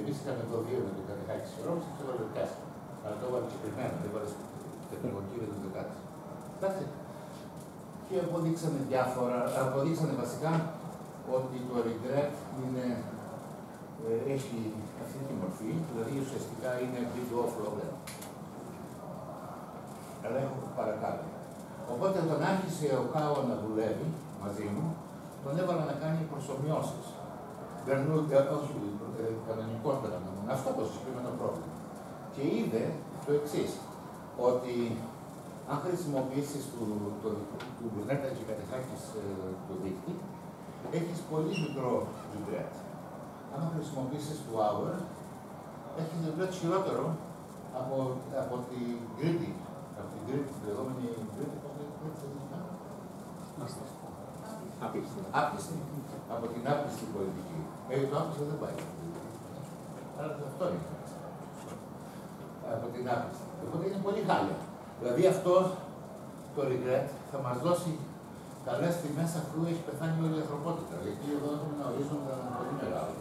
εμείς είχαμε το δύο με το δεκαέξι ρόλους και έβαλε το τέσσερα. Αλλά το έβαλε συγκεκριμένα, δεν έβαλε τεχνολογία του δεκαέξι. Εντάξει. Και αποδείξαμε διάφορα, αποδείξαμε βασικά ότι το regret είναι, ε, έχει αυτή τη μορφή, δηλαδή ουσιαστικά είναι big off problem. Αλλά έχω παρακάτω. Οπότε τον άρχισε ο Κάο να δουλεύει μαζί μου, τον έβαλα να κάνει προσομοιώσεις. Bernoulli, όχι κανονικό περανομών. Αυτό το συγκεκριμένο πρόβλημα. Και είδε το εξής, ότι αν χρησιμοποιήσεις του, του, του Μπουρνέτα και Κατεχάκης το δίκτυ, έχεις πολύ μικρό regret. Αν χρησιμοποιήσεις του Auer, έχεις regret χειρότερο από, από την Greedy, από την Greedy, τη λεγόμενη Greedy, από την Greedy. Άπλιστη. Από την άπλιστη πολιτική. Ε, το άπλιστο δεν πάει. Αλλά αυτό είναι. Από την άπλιστη. Οπότε είναι πολύ χάλια. Δηλαδή αυτό το regret θα μας δώσει καλές τιμές αφού έχει πεθάνει όλη η ανθρωπότητα. Γιατί εδώ έχουμε ένα ορίζοντα πολύ μεγάλο.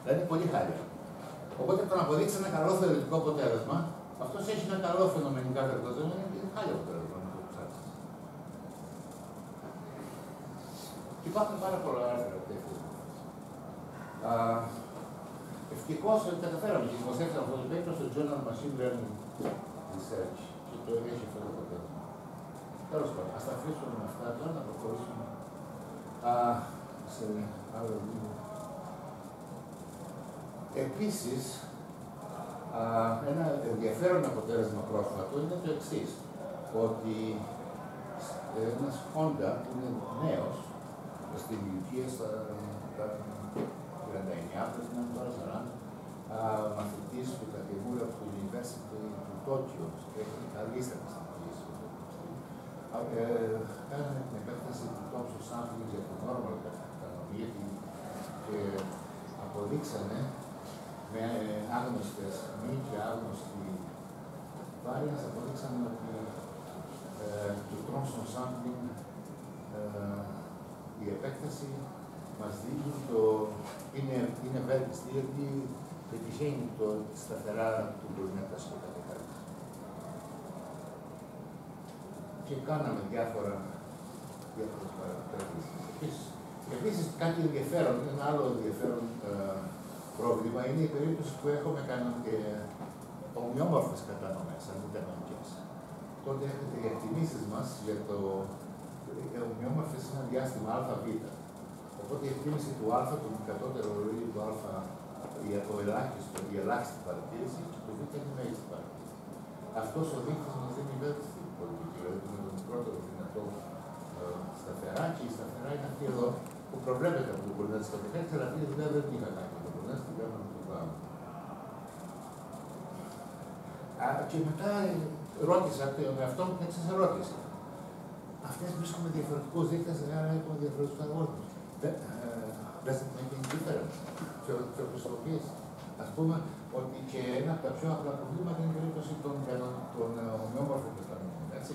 Δηλαδή είναι πολύ χάλια. Οπότε το να αποδείξει ένα καλό θεωρητικό αποτέλεσμα, αυτός έχει ένα καλό φαινομενικά αποτέλεσμα, είναι χάλια αποτέλεσμα. Υπάρχουν πάρα πολλά άρθρα από τέτοιες μορφές. Ευτυχώς καταφέραμε και δημοσιεύσαμε αυτό το paper στο Journal Machine Learning Research και το έχει αυτό το αποτέλεσμα. Τέλος πάντων, ας τα αφήσουμε με αυτά τώρα να προχωρήσουμε σε άλλο λίγο. Επίσης, ένα ενδιαφέρον αποτέλεσμα πρόσφατο είναι το εξής, ότι ένας Honda που είναι νέος, στην ηλικία στα τριάντα εννιά, πρέπει να είναι τώρα σαράντα, μαθητής του Κατεμούρα από το University του Τόκιο, και έχει καλή επιστήμη. κάνανε την επέκταση του Thompson Sampling για την normal κατανομή και αποδείξανε με άγνωστες μη και άγνωστοι variance, αποδείξανε ότι ε, του Thompson Sampling ε, η επέκταση μας δείχνει το είναι, είναι βέλτιστη, γιατί πετυχαίνει το σταθερά του Burnetas και τα δεκάτα. Και κάναμε διάφορα διάφορες παρατηρήσεις. Επίσης, επίσης κάτι ενδιαφέρον, ένα άλλο ενδιαφέρον ε, πρόβλημα είναι η περίπτωση που έχουμε κάνει και ομοιόμορφες κατανομές, αντιτανομικές. Τότε έχετε οι εκτιμήσεις μας για το ομοιόμορφες είναι ένα διάστημα αβ. Οπότε η εκτίμηση του α, του κατώτερο ορίου του α, για το ελάχιστο, η ελάχιστη παρατήρηση και το β είναι η μέγιστη παρατήρηση. Αυτός ο δείκτης μας δίνει βέλτιστη πολιτική, δηλαδή με τον πρώτο δυνατό ε, σταθερά, και η σταθερά είναι αυτή εδώ που προβλέπεται από τον Burnetas της κατεχάκης, αλλά αυτή η δουλειά δεν την είχα κάνει από τον Burnetas, την κάναμε από τον Πάμε. Και μετά ρώτησα με αυτό μου την εξής ερώτηση. Αυτές βρίσκουμε διαφορετικούς δείκτες, άρα έχουμε διαφορετικούς αλγόριθμους. Doesn't make any difference. Ας πούμε ότι και ένα από τα πιο απλά προβλήματα είναι η περίπτωση των, των ομοιόμορφων κατανομών. Έτσι.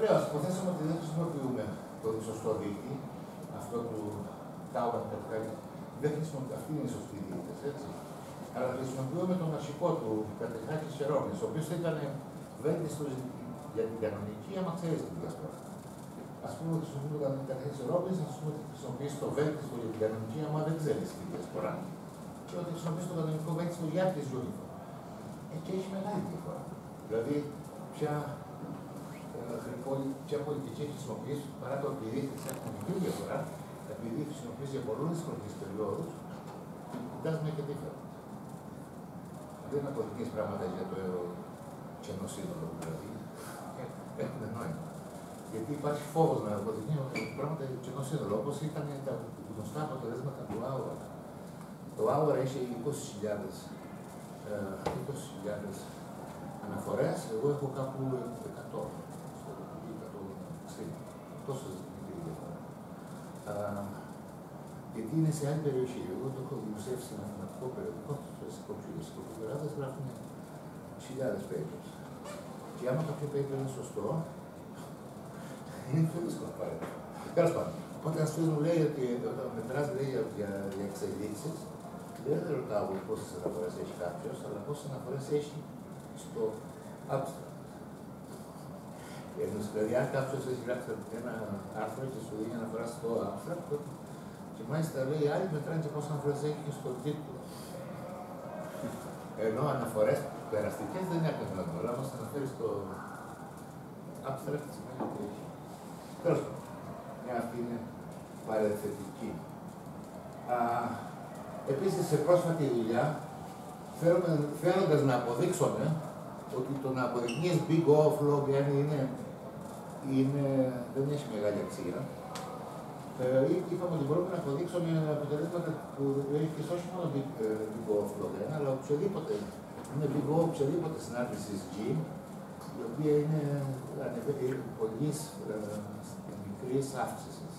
Λέω, ας υποθέσουμε ότι δεν χρησιμοποιούμε τον σωστό δείκτη, αυτό του τάου αντικατοικάκι, δεν χρησιμοποιούμε, αυτοί είναι οι σωστοί δείκτες, έτσι. Αλλά χρησιμοποιούμε τον βασικό του Κατεχάκη Χερόμης, ο οποίος ήταν βέλτιστος για την κανονική, άμα ξέρει την διασπορά. Ας πούμε ότι χρησιμοποιούμε τον Κατεχάκη Χερόμης, ας πούμε ότι χρησιμοποιείς το βέλτιστο για την κανονική, άμα δεν ξέρει την διασπορά. Και ότι χρησιμοποιείς το κανονικό βέλτιστο για τη ζωή. Ε, και έχει μεγάλη διαφορά. Δηλαδή, ποια, ε, ποια πολιτική χρησιμοποιείς, παρά το ότι έχουν μικρή διαφορά, επειδή χρησιμοποιείς για πολλούς χρονικούς περιόδους, κοιτάζουμε και δίχαρα. Δεν αποδεικνύεις πράγματα για το κενό σύνολο, δηλαδή. Έχουν νόημα. Γιατί υπάρχει φόβος να αποδεικνύουν πράγματα για το κενό σύνολο, όπως ήταν τα γνωστά αποτελέσματα του Άουρα. Το Άουρα είχε είκοσι χιλιάδες αναφορές, εγώ έχω κάπου εκατό. Τόσο μικρή διαφορά. Γιατί είναι σε άλλη περιοχή. Εγώ το έχω δημοσιεύσει σε ένα μαθηματικό περιοδικό, στο Εσυκοπιουργικό Περάδο, γράφουν χιλιάδες papers. Και άμα κάποιο paper είναι σωστό, είναι πιο δύσκολο να πάρει. Τέλος πάντων. Οπότε ένα φίλο μου λέει ότι όταν μετράς για εξελίξεις, δεν ρωτάω πόσες αναφορές έχει κάποιος, αλλά πόσες αναφορές έχει στο abstract. Δηλαδή, αν κάποιος έχει γράψει ένα άρθρο και σου δίνει αναφορά στο abstract, και μάλιστα λέει άλλοι μετράνε και πόσες αναφορές έχει στο τίτλο. Ενώ αναφορές περαστικές δεν έχουν νόημα, αλλά όμως αναφέρει στο abstract σημαίνει ότι έχει. Τέλος πάντων, μια αυτή είναι παρενθετική. Επίσης, σε πρόσφατη δουλειά, θέλοντας να αποδείξουμε ότι το να αποδεικνύεις big O of log n είναι, είναι, δεν έχει μεγάλη αξία, είπαμε ότι μπορούμε να αποδείξουμε αποτελέσματα που έχει όχι μόνο big O of log n, αλλά οποιοδήποτε. Είναι big O οποιαδήποτε συνάρτησης G, η οποία είναι πολλής μικρής αύξησης.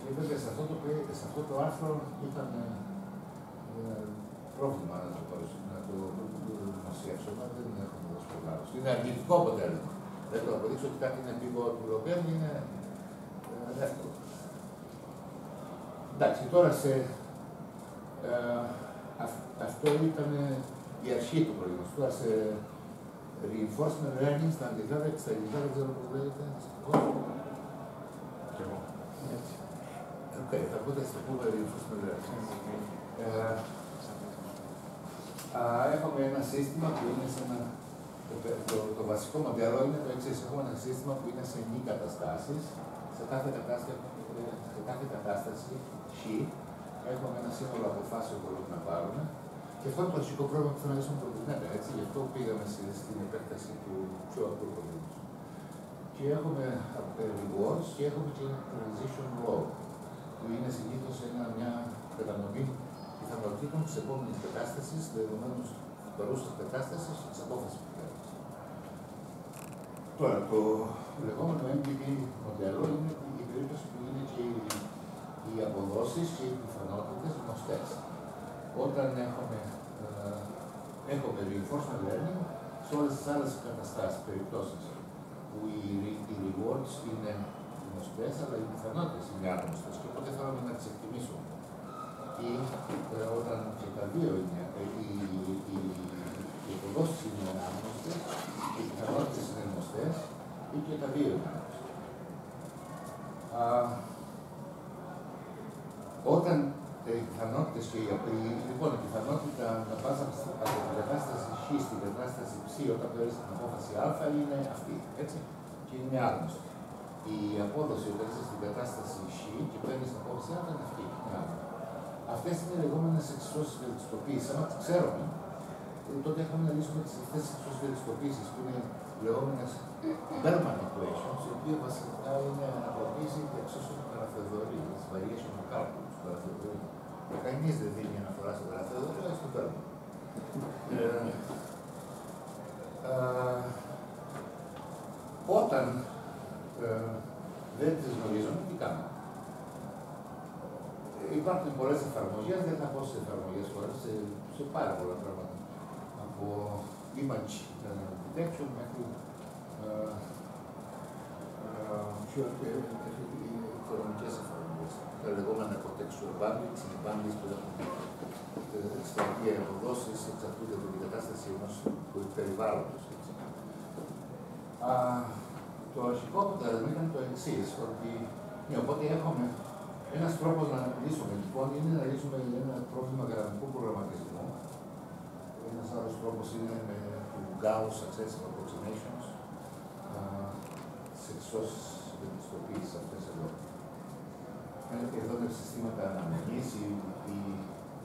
Και βέβαια σε αυτό το, σε αυτό το άρθρο ήταν ε, πρόβλημα να το, να το δημοσιεύσω, αλλά δεν έχουμε δώσει προγράμμα. Είναι αρνητικό αποτέλεσμα. Δεν το αποδείξω ότι κάτι είναι big O του log n, είναι ε, δεύτερο. Εντάξει, τώρα σε... Ε, αυτό ήταν η αρχή του προηγούμενου. Τώρα σε reinforcement learning, στα αγγλικά, στα ελληνικά, δεν ξέρω πώς λέγεται. Και εγώ. Έτσι. Οκ, θα πω τα στοιχεία reinforcement learning. Έχουμε ένα σύστημα που είναι σε ένα... Το βασικό μοντέλο είναι το εξής. Έχουμε ένα σύστημα που είναι σε νη καταστάσεις. Σε κάθε κατάσταση, χ, έχουμε ένα σύνολο αποφάσεων που μπορούμε να πάρουμε. Και αυτό είναι το βασικό πρόβλημα που θα λύσουμε από την ΕΡΑ. Γι' αυτό πήγαμε στην επέκταση του πιο απλού προβλήματος. Και έχουμε rewards και έχουμε και ένα transition law, που είναι συνήθως μια κατανομή πιθανότητων τη επόμενη κατάσταση, δεδομένου τη παρούσα κατάσταση και τη απόφαση που παίρνει. Τώρα, το λεγόμενο εμ ντι πι μοντέλο είναι η περίπτωση που είναι και οι, οι αποδόσεις και οι πιθανότητες γνωστές. Όταν έχουμε, ε, έχουμε reinforcement learning σε όλες τις άλλες καταστάσεις, περιπτώσεις που οι, οι rewards είναι γνωστές, αλλά οι πιθανότητες είναι άγνωστες και οπότε θέλουμε να τις εκτιμήσουμε. Και ε, όταν και τα δύο είναι, ε, οι, οι, οι αποδόσεις είναι άγνωστες, οι πιθανότητες είναι γνωστές ή και τα δύο είναι άγνωστες. Όταν οι πιθανότητες και οι απειλές, λοιπόν, η πιθανότητα να πας από την κατάσταση χ στην κατάσταση ψ όταν παίρνεις την απόφαση α είναι αυτή, έτσι, και είναι άγνωστη. Η απόδοση όταν είσαι στην κατάσταση χ και παίρνεις την απόφαση α είναι αυτή, είναι άγνωστη. Αυτές είναι οι λεγόμενες εξισώσεις βελτιστοποίησης. Αν τις ξέρουμε, τότε έχουμε να λύσουμε τις αυτές τις εξισώσεις βελτιστοποίησης που είναι λεγόμενες Berman equations, οι οποίες βασικά είναι αναπλοποίηση και εξίσωση του παραθεωρίου, της variation of calculus. Κανείς δεν δίνει αναφορά στον παραθεωρία, αλλά στο Berman. Όταν δεν τις γνωρίζουμε, τι κάνουμε. Υπάρχουν πολλές εφαρμογές, δεν θα πω σε εφαρμογές χωρίς, σε πάρα πολλά πράγματα. Από image detection μέχρι πιο οικονομικές εφαρμογές. Τα λεγόμενα contextual bandits, οι bandits που έχουν στα οποία αποδόσεις εξαρτούνται από την κατάσταση ενός περιβάλλοντος. Το αρχικό που τα δεδομένα είναι το εξής, ότι οπότε έχουμε ένας τρόπος να λύσουμε, λοιπόν, είναι να λύσουμε ένα πρόβλημα γραμμικού προγραμματισμού. Ένας άλλος τρόπος είναι με Gauss successive approximations, τις εξισώσεις βελτιστοποίησης αυτές εδώ. Φαίνεται εδώ τα συστήματα αναμονής ή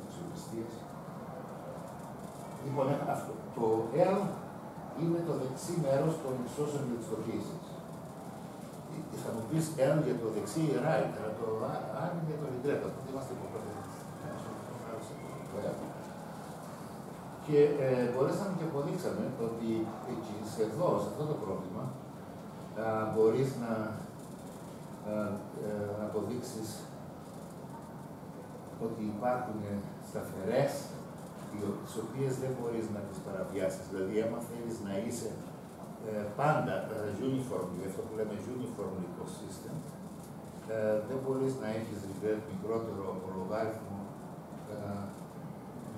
εξοπιστίας. Λοιπόν, αυτό. Το L είναι το δεξί μέρος των εξώσεων βελτιστοποίησης. Θα μου πεις L για το δεξί ή right, αλλά το R είναι για το regret. Δεν είμαστε υποπρόθετες. Και ε, μπορέσαμε και αποδείξαμε ότι εκεί, σε εδώ, σε αυτό το πρόβλημα, μπορείς να να αποδείξεις ότι υπάρχουν σταθερές τις οποίες δεν μπορείς να τις παραβιάσεις. Δηλαδή, άμα θέλεις να είσαι πάντα uniformly, αυτό που λέμε uniformly consistent, δεν μπορείς να έχεις regret μικρότερο από λογάριθμο,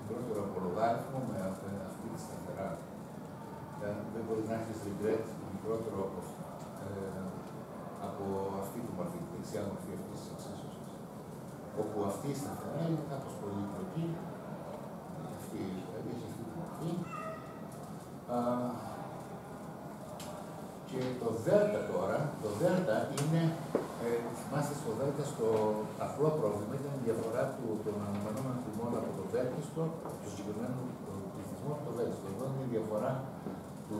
μικρότερο από λογάριθμο με αυτή τη σταθερά. Δεν μπορείς να έχεις regret μικρότερο από από αυτή του μορφή, τη δεξιά μορφή αυτή τη εξίσωση. Όπου αυτή η σταθερά είναι κάπως πολύπλοκη, αυτή έχει αυτή τη μορφή. Και το δέλτα τώρα, το δέλτα είναι, ε, θυμάστε στο δέλτα στο απλό πρόβλημα, ήταν η διαφορά του, των αναμενόμενων τιμών από το βέλτιστο, του συγκεκριμένου πληθυσμού από το βέλτιστο. Εδώ είναι η διαφορά του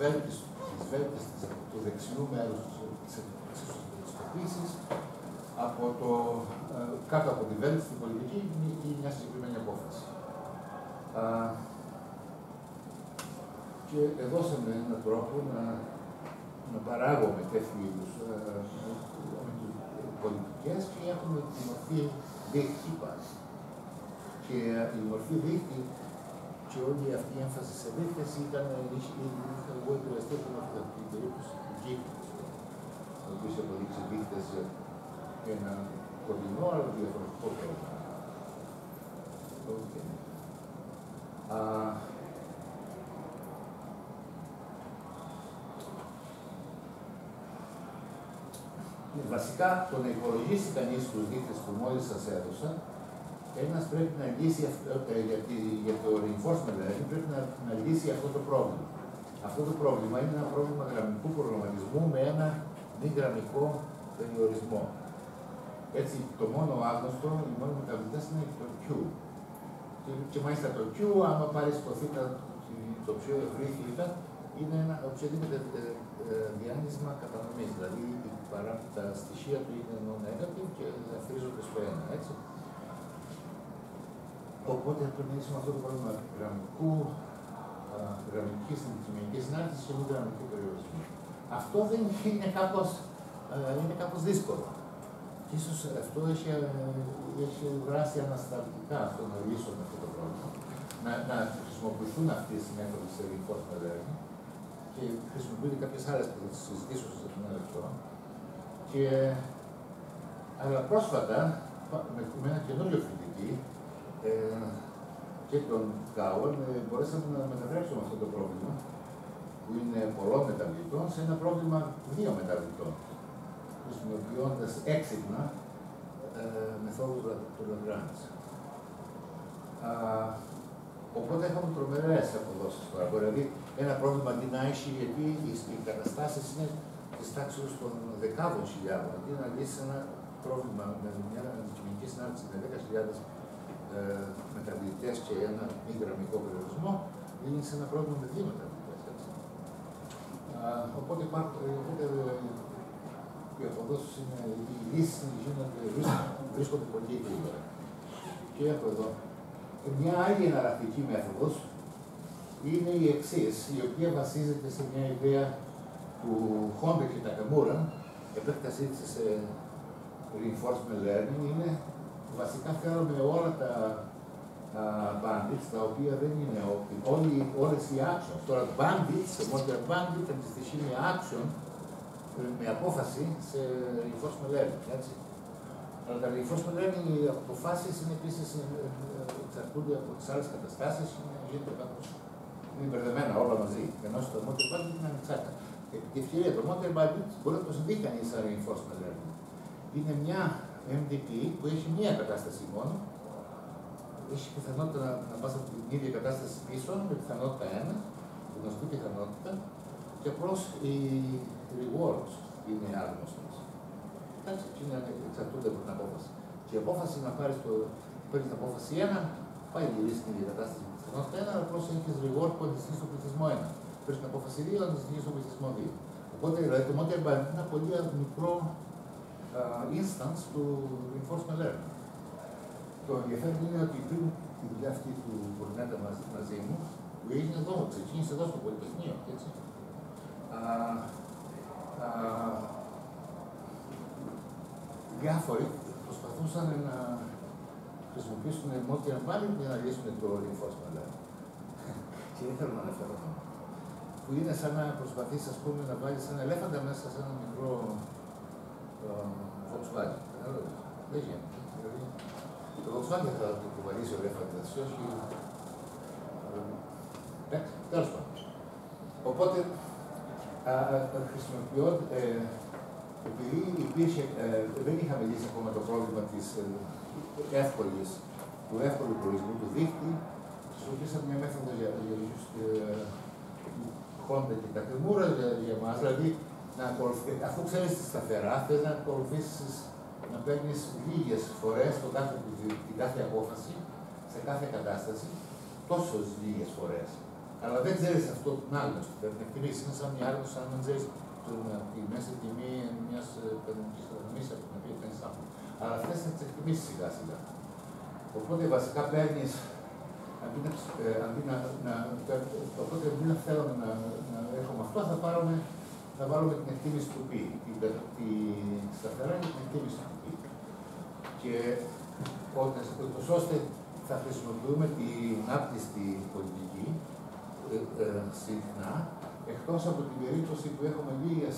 βέλτιστου, της βέλτιστης, του δεξιού μέρους της εξισωσιοδελτιστοποίησης από το, ε, κάτω από τη βέλτιστη πολιτική ή μια συγκεκριμένη απόφαση. Α, και δώσαμε έναν τρόπο να, να παράγουμε τέτοιου είδους πολιτικές και έχουμε τη μορφή δίχτυ πάση. Και η μορφή δίχτυ και όλη αυτή η έμφαση σε δίχτες ήταν εγώ επηρεαστή από την περίπτωση του Gittins, ο οποίος αποδείξει δίχτες για ένα κοντινό αλλά διαφορετικό πρόβλημα. Okay. Uh, βασικά, το να υπολογίσει κανείς τους δείκτες που μόλις σας έδωσα, ένας πρέπει να λύσει για το reinforcement learning, πρέπει να, να λύσει αυτό το πρόβλημα. Αυτό το πρόβλημα είναι ένα πρόβλημα γραμμικού προγραμματισμού με ένα μη γραμμικό περιορισμό. Έτσι, το μόνο άγνωστο, οι μόνοι μεταβλητές είναι το Q. Και, και μάλιστα το Q, άμα πάρεις το θ, το πιο ευρύ θ, είναι ένα οποιοδήποτε διάνυσμα κατανομής. Δηλαδή, παρά, τα στοιχεία του είναι non-negative και αφρίζονται στο ένα, έτσι. Οπότε πρέπει να λύσουμε αυτό το πρόβλημα γραμμικής αντικειμενικής συνάρτησης και μη γραμμικού περιορισμού. Αυτό δεν είναι κάπως, είναι κάπως δύσκολο. Ίσως αυτό έχει, έχει δράσει ανασταλτικά στο να λύσουμε αυτό το πρόβλημα. Να, να χρησιμοποιηθούν αυτοί οι μέθοδοι σε ελληνικό σπαδέρνη και χρησιμοποιούνται κάποιες άλλες που θα συζητήσω στο σημείο. Και αλλά πρόσφατα, με ένα καινούριο φοιτητή ε, και τον Κάουερ, ε, μπορέσαμε να μετατρέψουμε αυτό το πρόβλημα, που είναι πολλών μεταβλητών, σε ένα πρόβλημα δύο μεταβλητών, χρησιμοποιώντας έξυπνα ε, μεθόδους του Lagrange. Οπότε είχαμε τρομερές αποδόσεις τώρα. Δηλαδή, ένα πρόβλημα αντί να έχει, γιατί οι καταστάσεις είναι της τάξης των δεκάδων χιλιάδων, αντί να λύσει ένα πρόβλημα με μια αντικειμενική συνάρτηση με δέκα χιλιάδες ε, μεταβλητές και ένα μη γραμμικό περιορισμό, λύνει ένα πρόβλημα με δύο μεταβλητές. Uh, οπότε οι αποδόσεις είναι οι λύσεις βρίσκονται πολύ γρήγορα. Και από εδώ. Μια άλλη εναλλακτική μέθοδος είναι η εξής, η οποία βασίζεται σε μια ιδέα του Χόντεκ και Τακαμούρα, επέκτασή της σε reinforcement learning, είναι βασικά θέλουμε όλα τα Uh, bandits, τα οποία δεν είναι όλοι, όλες οι actions. Τώρα bandits, σε μόνοι bandits, αντιστοιχεί με action, με απόφαση σε reinforcement learning, έτσι. Αλλά τα reinforcement learning, οι αποφάσεις είναι επίσης, εξαρτούνται από τις άλλες καταστάσεις, γίνεται κάπως, είναι μπερδεμένα όλα μαζί, ενώ στο motor bandit είναι ανεξάρτητα. Επί τη ευκαιρία, το motor bandit μπορεί να το δει κανείς σαν reinforcement learning. Είναι μια εμ ντι πι που έχει μία κατάσταση μόνο, έχει πιθανότητα να, να πας από την ίδια κατάσταση πίσω, με πιθανότητα ένα, γνωστή πιθανότητα, και απλώς οι rewards είναι άγνωστες. Εντάξει, είναι εξαρτούνται από την απόφαση. Και η απόφαση να πάρεις το, παίρνεις την απόφαση ένα, πάει γυρίσει την ίδια κατάσταση με πιθανότητα ένα, αλλά απλώς έχεις reward που αντιστοιχεί στον πληθυσμό ένα. Παίρνεις την απόφαση δύο, αντιστοιχεί στον πληθυσμό δύο. Οπότε δηλαδή, το motor band είναι ένα πολύ μικρό uh, instance του reinforcement learning. Το ενδιαφέρον είναι ότι πριν τη δουλειά αυτή του Burnetas μαζί, μαζί μου, που έγινε εδώ, ξεκίνησε εδώ στο Πολυτεχνείο, έτσι. Α, α, διάφοροι προσπαθούσαν να χρησιμοποιήσουν motor bandit για να λύσουν το reinforcement learning. Και δεν θέλω να αναφέρω αυτό. Που είναι σαν να προσπαθείς, ας πούμε, να βάλεις ένα ελέφαντα μέσα σε ένα μικρό Volkswagen. Δεν γίνεται. Το Volkswagen θα το κουβαλήσει ωραία φαντασία, όχι. Ναι, τέλος πάντων. Οπότε, χρησιμοποιώντας, επειδή υπήρχε, δεν είχαμε λύσει ακόμα το πρόβλημα της εύκολης, του εύκολου προορισμού του δείκτη, χρησιμοποιήσαμε μια μέθοδο για τους Χόντα και τα Τεμούρα για μας. Δηλαδή, αφού ξέρεις τη σταθερά, θες να ακολουθήσεις. Να παίρνεις λίγες φορές το κάθε, την κάθε απόφαση, σε κάθε κατάσταση, τόσο λίγες φορές. Αλλά δεν ξέρεις αυτό τον άλλον, δεν εκτιμήσεις, είναι σαν μια άλλος, αν δεν ξέρεις τη μέση τιμή μιας κανονικής οικονομίας από την οποία παίρνεις άμμο. Αλλά αυτές θα τις εκτιμήσεις σιγά σιγά. Οπότε βασικά παίρνεις, αντί να, να, οπότε μην θέλουμε να, να έχουμε αυτό, θα πάρουμε θα βάλουμε την εκτίμηση του πι, την, την σταθερά και την εκτίμηση του πι. Και ούτως ώστε θα χρησιμοποιούμε την άπτυστη πολιτική ε, ε, συχνά, εκτός από την περίπτωση που έχουμε λίγες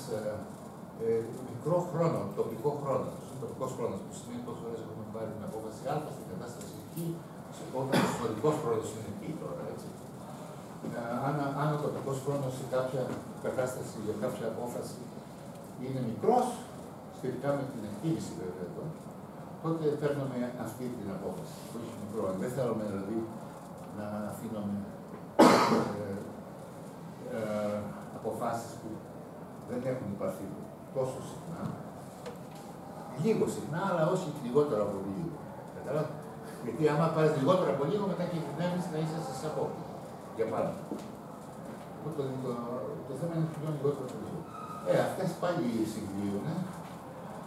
ε, μικρό χρόνο, τοπικό χρόνο. Είναι τοπικός χρόνος που σημαίνει πόσες φορές έχουμε πάρει την απόφαση α στην κατάσταση εκεί, όταν ο συνολικός χρόνος είναι πι τώρα, έτσι. Αν, αν ο τοπικός χρόνος σε κάποια κατάσταση για κάποια απόφαση είναι μικρός, σχετικά με την εκτίμηση βέβαια εδώ, τότε παίρνουμε αυτή την απόφαση που έχει μικρό. Δεν θέλουμε δηλαδή να αφήνουμε ε, ε, αποφάσεις που δεν έχουν υπαρθεί τόσο συχνά. Λίγο συχνά, αλλά όχι λιγότερο από λίγο. Καταλάβατε. Γιατί άμα πάρεις λιγότερο από λίγο, μετά κινδυνεύεις να είσαι σε απόφαση. Για πάνω. Το, το, το, το θέμα είναι πιο λιγότερο από λίγο. Ε, αυτές πάλι συγκλείουν, ε?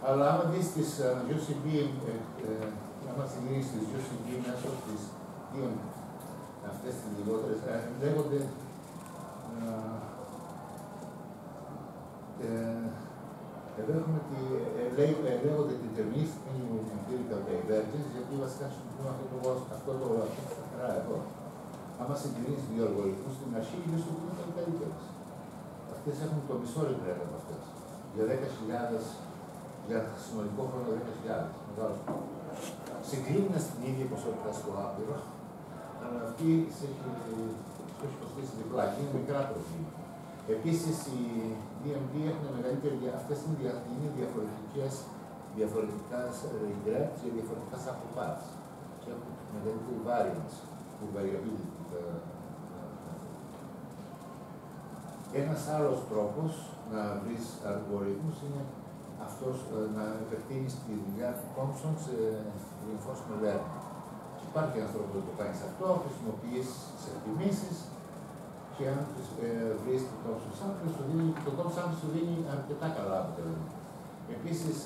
Αλλά άμα δεις τις uh, γιου σι μπι, ε, ε, άμα συγκλείσεις τις γιου σι μπι μέσω της δύο, αυτές τις λιγότερες, λέγονται uh, Λέγονται την deterministic empirical divergence, γιατί βασικά χρησιμοποιούμε αυτό το γραφείο εδώ. Άμα συγκρίνεις δύο αλγοριθμούς στην αρχή, είναι στο κομμάτι οι καλύτερες. Αυτές έχουν το μισό ρεπρέλ από αυτές. Για δέκα χιλιάδες, για συνολικό χρόνο δέκα χιλιάδες. Μεγάλο. Συγκρίνουν στην ίδια ποσότητα στο άπειρο, αλλά αυτή του έχει κοστίσει διπλά και είναι μικρά προβλήματα. Επίσης, οι ντι εμ ντι έχουν μεγαλύτερη. Αυτές είναι διαφορετικές, διαφορετικά regrets και διαφορετικά subparts. Και έχουν μεγαλύτερη variance, που variability. Ένας άλλος τρόπος να βρεις αλγορίθμους είναι αυτός να επεκτείνεις τη δουλειά του Thomson σε reinforcement learning. Και υπάρχει ένας τρόπος να το κάνεις αυτό, χρησιμοποιείς τις εκτιμήσεις. Και αν βρεις το Thompson Sampling, το Thompson Sampling σου δίνει αρκετά καλά αποτελέσματα. Επίσης,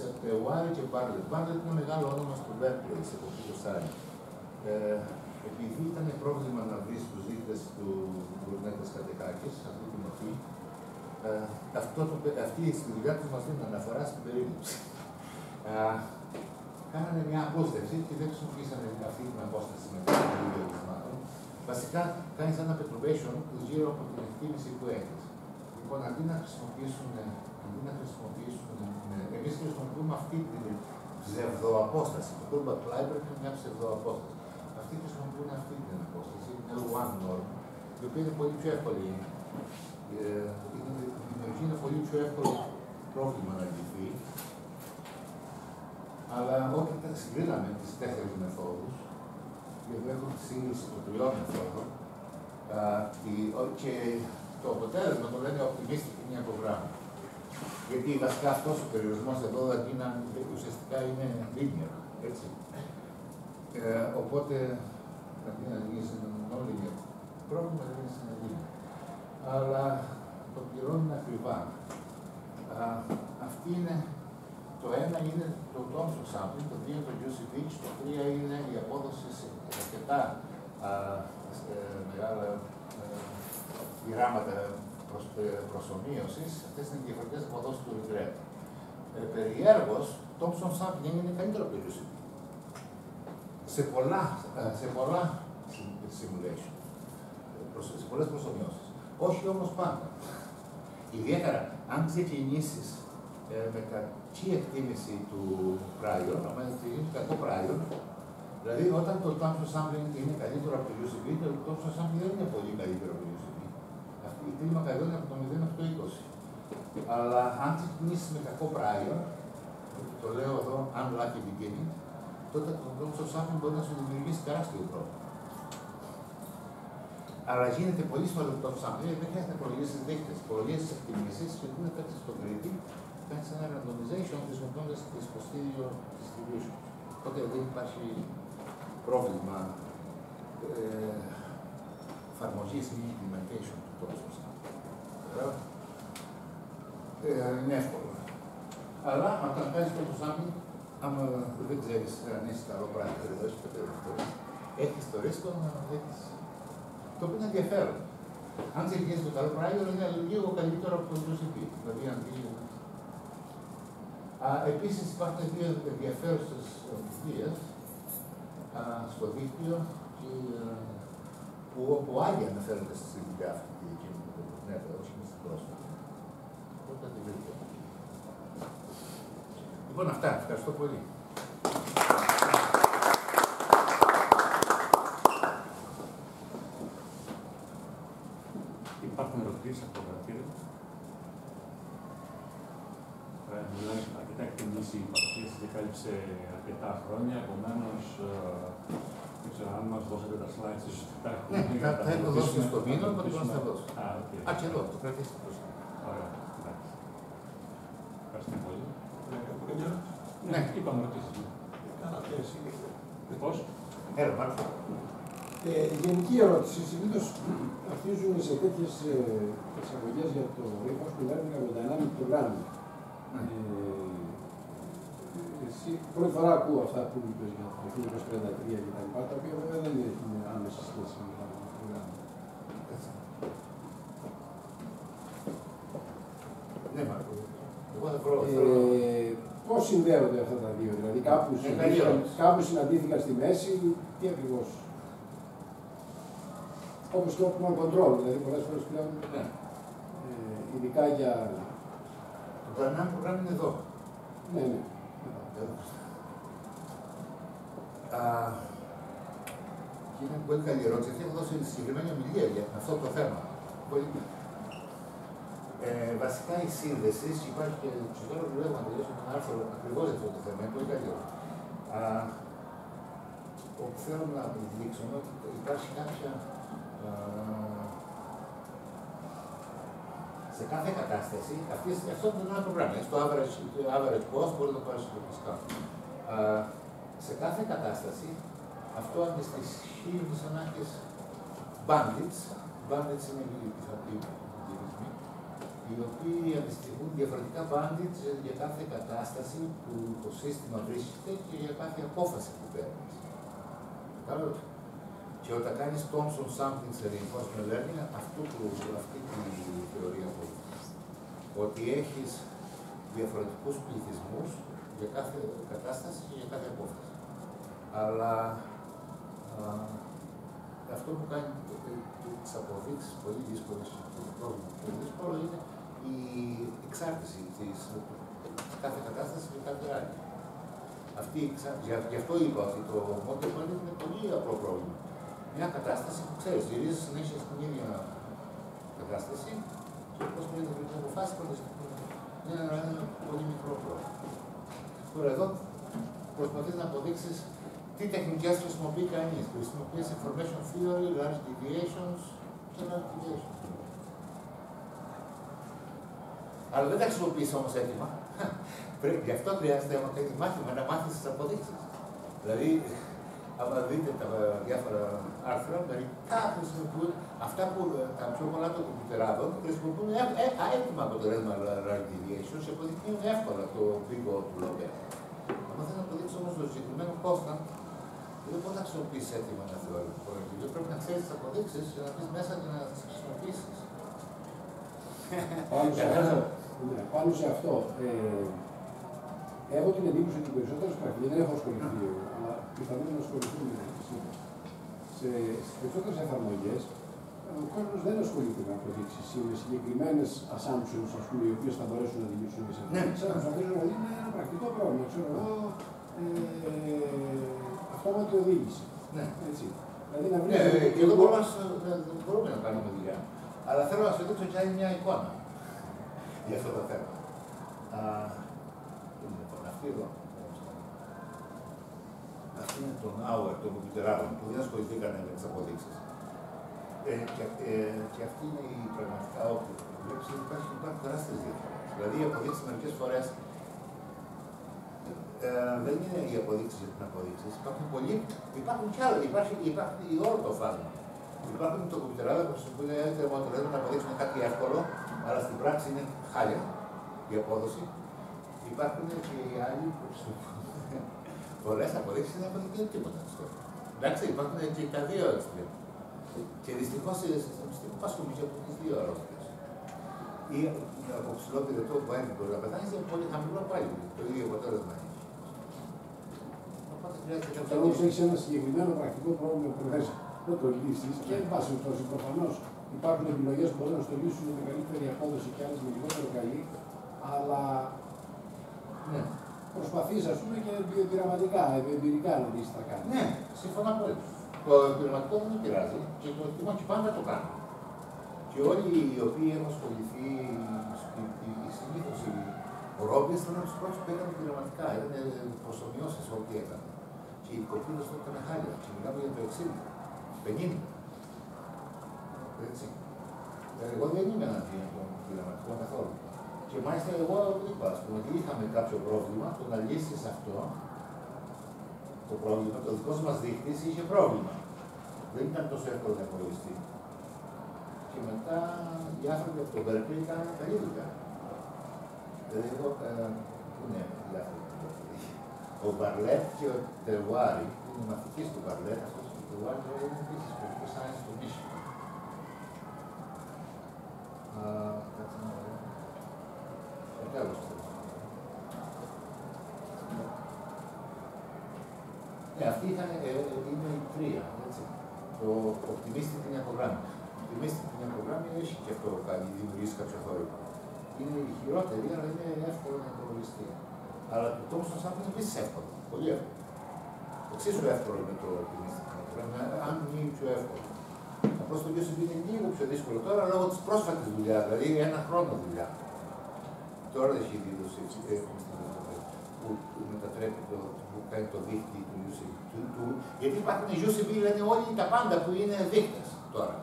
Wire και Bartlett. Bartlett είναι ένα μεγάλο όνομα στο Berkeley, σε εποχή του Science. Επειδή ήταν πρόβλημα να βρεις τους δείκτες του Burnetas Katehakis, αυτή τη μορφή, αυτή στη δουλειά τους μας δίνουν αναφορά στην περίληψη. Κάνανε μια απόσταση και δεν χρησιμοποιήσανε αυτή την απόσταση με την δουλειά του μάτων. Βασικά, κάνεις ένα perturbation γύρω από την εκτίμηση που έχεις. Λοιπόν, αντί να χρησιμοποιήσουν, αντί να χρησιμοποιήσουν, εμείς χρησιμοποιούμε αυτή την ψευδοαπόσταση. Το Kullback-Leibler είναι μια ψευδοαπόσταση. Αυτοί χρησιμοποιούν αυτή την απόσταση, είναι one norm, η οποία είναι πολύ πιο εύκολη. Η δημιουργία είναι πολύ πιο εύκολο πρόβλημα να λυθεί. Αλλά όταν τα συγκρίναμε τις τέσσερις μεθόδους, γιατί έχουν τη σύγκριση των τριών μεθόδων, και το αποτέλεσμα το λένε optimistic είναι απογράμματα. Γιατί βασικά αυτός ο περιορισμός εδώ ουσιαστικά είναι linear, έτσι. Ε, οπότε, αντί να λύγεις έναν non-linear πρόβλημα, δεν είναι συναντήμα. Αλλά το πληρώνουν ακριβά. Ε, αυτή είναι. Το ένα είναι το Thompson Sampling, το δύο είναι το γιου σι μπι, το τρία είναι η απόδοση σε αρκετά μεγάλα πειράματα προσομοίωσης. Αυτές είναι οι διαφορετικές αποδόσεις του regret. Ε, περιέργως, το Thompson Sampling είναι καλύτερο από το γιου σι μπι. Σε πολλά, σε πολλά simulation, σε πολλές προσομοιώσεις. Όχι όμως πάντα. Ιδιαίτερα, αν ξεκινήσεις ε, με κακή εκτίμηση του prior, να μην ξεκινήσεις με κακό prior, δηλαδή όταν το Thompson Sampling είναι καλύτερο από το γιου σι μπι, το Thompson Sampling δεν είναι πολύ καλύτερο από το γιου σι μπι. Αυτή η κλίμακα εδώ είναι από το μηδέν από το είκοσι. Αλλά αν ξεκινήσεις με κακό prior, το λέω εδώ unlucky beginning, τότε το Thompson Sampling μπορεί να σου δημιουργήσει τεράστιο πρόβλημα. Αλλά γίνεται πολύ στο Thompson Sampling, δεν χρειάζεται να υπολογίσεις δείκτες, υπολογίσεις εκτιμήσεις και όταν παίξεις στον κρίτη, κάνεις ένα randomization χρησιμοποιώντας τις posterior distributions. Οπότε δεν υπάρχει πρόβλημα ε, εφαρμογής ή implementation του Thompson Sampling. Ε, είναι εύκολο. Αλλά όταν κάνεις Thompson Sampling, άμα δεν ξέρεις αν είσαι καλό πράγμα, δεν δώσεις ποτέ δευτερόλεπτα, έχεις το ρίσκο να δεις. Το οποίο είναι ενδιαφέρον. Αν ξεκινήσεις το καλό πράγμα, είναι λίγο καλύτερο από το γιου σι μπι. Δηλαδή, αν δίνει. Επίσης, υπάρχουν δύο ενδιαφέρουσες ομιλίες στο δίκτυο που όπου άλλοι αναφέρονται στη δουλειά αυτή τη δική μου που προβλέπετε, όχι με στην πρόσφατη. Οπότε τη βρήκαμε. Λοιπόν, αυτά. Ευχαριστώ πολύ. Υπάρχουν ερωτήσεις από το γραφείο. Μιλάει αρκετά εκτιμήσει η παρουσία σας και κάλυψε αρκετά χρόνια. Επομένως, δεν ξέρω αν μας δώσετε τα slides, ίσως τα έχουμε. Ναι, θα έχω δώσει στο μήνο, θα το θα δώσω. Α, και εδώ, το κρατήστε. Ωραία, εντάξει. Ευχαριστώ πολύ. Ναι, είπαμε ρωτήσεις. Κάνατε εσύ. Πώς? Έλα, Μάρκο. Γενική ερώτηση. Συνήθως αρχίζουν σε τέτοιες εξαγωγές για το reinforcement learning από το dynamic programming. Εσύ πρώτη φορά ακούω αυτά που είπες για το χίλια εννιακόσια τριάντα τρία και τα λοιπά, τα οποία βέβαια δεν έχουν άμεση σχέση με τα προγράμματα. Ναι, Μάρκο. Εγώ θα Ε, πώς συνδέονται αυτά τα δύο, δηλαδή κάπου, κάπου συναντήθηκαν στη μέση, τι ακριβώς. Όπως το έχουμε control, δηλαδή πολλές φορές πλέον, ναι. ε, ειδικά για... Το κανένα πρόγραμμα είναι εδώ. Ναι, ναι. Εδώ. Uh, και είναι πολύ καλή ερώτηση, γιατί έχω δώσει συγκεκριμένη ομιλία για αυτό το θέμα. Πολύ... Ε, βασικά η σύνδεση, υπάρχει και στους τώρα που λέγουμε να τελειώσουμε ένα άρθρο ακριβώς για αυτό το θέμα, είναι πολύ καλό. Uh, όπου θέλω να δείξω ότι υπάρχει κάποια... Uh, σε κάθε κατάσταση, αυτή, αυτό είναι ένα πρόγραμμα, το average, average cost μπορεί να το πάρει στο φυσικά. Uh, σε κάθε κατάσταση, αυτό είναι στις χίλιες ανάγκες bandits, bandits είναι οι πληθυσμοί, οι οποίοι αντιστοιχούν διαφορετικά bandits για κάθε κατάσταση που το σύστημα βρίσκεται και για κάθε απόφαση που παίρνει. Καλώς. Και όταν κάνεις Thompson Sampling σε reinforcement learning, αυτή τη θεωρία που ότι έχεις διαφορετικούς πληθυσμούς για κάθε κατάσταση και για κάθε απόφαση. Αλλά α, αυτό που κάνει τις αποδείξεις πολύ δύσκολες του πρόβλημα πολύ δύσκολο είναι η εξάρτηση της κάθε κατάστασης με κάθε άλλη. Αυτή, για, γι' αυτό είπα ότι το μοντέλο είναι πολύ απλό πρόβλημα. Μια κατάσταση που ξέρεις, γυρίζεις συνέχεια στην ίδια κατάσταση και πώς πρέπει να βρει αποφάσεις πάνω στην είναι πολύ μικρό πρόβλημα. Τώρα εδώ προσπαθείς να αποδείξεις τι τεχνικές χρησιμοποιεί κανείς. Χρησιμοποιείς information theory, large deviations και large deviations. Αλλά δεν τα χρησιμοποιείς όμως έτοιμα. Γι' αυτό χρειάζεται ένα μάθημα, να μάθεις τις αποδείξεις. Δηλαδή, άμα δείτε τα διάφορα άρθρα, μερικά χρησιμοποιούν αυτά που τα πιο πολλά των κομπιουτεράδων χρησιμοποιούν έτοιμα αποτελέσματα large deviations, αποδεικνύουν εύκολα το πίκο του Λόμπερ. Αν θέλω να αποδείξω όμως το συγκεκριμένο κόστος, δεν μπορεί να χρησιμοποιήσει έτοιμα τα θεωρητικά. Πρέπει να ξέρει τι αποδείξει και να πει μέσα και να τι χρησιμοποιήσει. Πάνω σε αυτό, έχω την εντύπωση ότι περισσότερες πρακτικές, δεν έχω ασχοληθεί, αλλά πιθανόν να ασχοληθούν σε περισσότερες εφαρμογές, ο κόσμος δεν ασχολείται με αποδείξεις, με συγκεκριμένες assumptions, ας πούμε, οι οποίες θα μπορέσουν να δημιουργήσουν τις εφαρμογές. Σαν να προσπαθήσουν ότι είναι ένα πρακτικό πρόβλημα, ξέρω εγώ, αυτόματη οδήγηση. Έτσι. Δηλαδή να βρει. Και εδώ μπορούμε να κάνουμε δουλειά. Αλλά θέλω να σου δείξω κι άλλη μια εικόνα για αυτό το θέμα. Εδώ. Αυτή είναι τον hour των κομπιουτεράδων που δεν ασχοληθήκανε με τις αποδείξεις. Ε, και, ε, και αυτή είναι η πραγματικά όπλη. Βλέπεις ότι υπάρχουν τεράστιες διαφορές. Δηλαδή οι αποδείξεις μερικές φορές ε, δεν είναι οι αποδείξεις για την αποδείξη. Υπάρχουν πολλοί, υπάρχουν κι άλλοι. Υπάρχει, υπάρχει όλο το φάσμα. Υπάρχουν το κομπιουτεράδο που είναι έτοιμο να αποδείξουν κάτι εύκολο, αλλά στην πράξη είναι χάλια η απόδοση. Υπάρχουν και οι άλλοι που πολλές αποδείξεις δεν αποδεικνύουν τίποτα. Εντάξει, υπάρχουν και τα δύο έτσι. Και δυστυχώς πάσχουμε και από τις δύο αρρώστιες. Ή από ψηλό πυρετό που έμεινε μπορεί να πεθάνει και πολύ χαμηλό πάλι. Το ίδιο αποτέλεσμα έχει. Οπότε χρειάζεται κάποιο. Καλώς έχεις ένα συγκεκριμένο πρακτικό πρόβλημα που θες να το λύσεις και εν πάση περιπτώσει προφανώς υπάρχουν επιλογές που μπορούν να το λύσουν με καλύτερη απόδοση και άλλες με λιγότερο καλή, αλλά. Ναι. Προσπαθείς, ας πούμε, και πειραματικά, εμπειρικά να δεις τι θα κάνεις. Ναι, σύμφωνα με όλους. Το πειραματικό δεν πειράζει και το εκτιμώ και πάντα το κάνω. Και όλοι οι οποίοι έχουν ασχοληθεί, συνήθως οι Ρόμπινς ήταν από τους πρώτους που έκαναν πειραματικά. Ήταν προσωμιώσεις ό,τι έκαναν. Και οι κοπήλες τότε ήταν χάλια. Και μιλάμε για το εξήντα, πενήντα. Έτσι. Εγώ δεν είμαι εναντίον των πειραματικών καθόλου. Και μάλιστα εγώ είπα, ας πούμε, ότι είχαμε κάποιο πρόβλημα, το να λύσεις αυτό το πρόβλημα, το δικός μας δείκτης είχε πρόβλημα. Δεν ήταν τόσο εύκολο να υπολογιστεί. Και μετά οι άνθρωποι από τον Μπερκλή κάνουν καλή δουλειά. Δηλαδή εγώ, ε, πού είναι οι άνθρωποι του Μπερκλή. Ο Μπαρλέτ και ο Τερουάρη, που είναι μαθητής του Μπαρλέτ, αυτός ο Τερουάρη τώρα είναι επίσης πολιτικός science στο Μίσικον. Κάτσε να δω. Τέλος, τέλος. Ε, αυτή ήταν, ε, είναι η τρία, έτσι. Το optimistic νιακογράμμι. Το optimistic νιακογράμμι έχει και αυτό κάνει, δημιουργήσει κάποιο θόρυβο. Είναι η χειρότερη, αλλά είναι εύκολο να υπολογιστεί. Αλλά το Thompson Sampling είναι επίσης εύκολο. Πολύ εύκολο. Εξίσου εύκολο με το optimistic νιακογράμμι, αν είναι πιο εύκολο. Απλώς το γιου σι μπι είναι λίγο πιο δύσκολο τώρα λόγω τη πρόσφατη δουλειά, δηλαδή ένα χρόνο δουλειά. Τώρα έχει δήλωση που μετατρέπει το, που κάνει το δίχτυ του γιου σι μπι. Του, του, γιατί υπάρχουν γιου σι μπι, λένε όλοι τα πάντα που είναι δείχτες τώρα.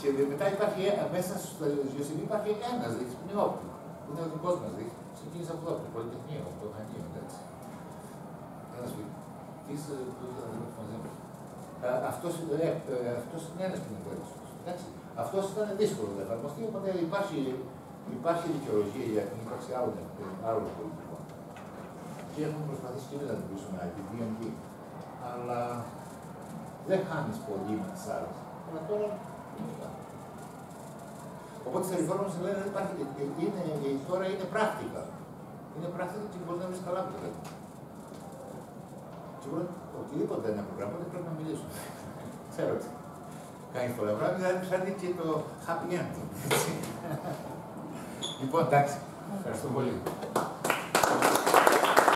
Και μετά υπάρχει μέσα στο γιου σι μπι υπάρχει ένας δείχτης που είναι όπλο, που είναι ο δικός μας δείχτης. Ξεκίνησε από εδώ, από το Πολυτεχνείο, από το Χανείο, εντάξει. Ένας δείχτης που ήταν ο Φανζέμπρος. Αυτός είναι ένας που είναι πολύτιμος, εντάξει. Αυτός ήταν δύσκολο να εφαρμοστεί, οπότε υπάρχει. Υπάρχει δικαιολογία για την ύπαρξη άλλων πολιτικών. Και έχουμε προσπαθήσει και εμείς να δημιουργήσουμε άι πι ντι εμ πι. Αλλά δεν χάνει πολύ με τις άλλες. Αλλά τώρα είναι κάτι. Οπότε στα λιγότερα μας λένε ότι τώρα είναι πράκτικα. Είναι πράκτικα και μπορεί να βρει καλά από το τέτοιο. Και μπορεί οτιδήποτε ένα πρόγραμμα δεν πρέπει να μιλήσουμε. Ξέρω τι. Κάνει πολλά πράγματα, δηλαδή πιάνει και το happy end. Λοιπόν, εντάξει. Ευχαριστώ πολύ.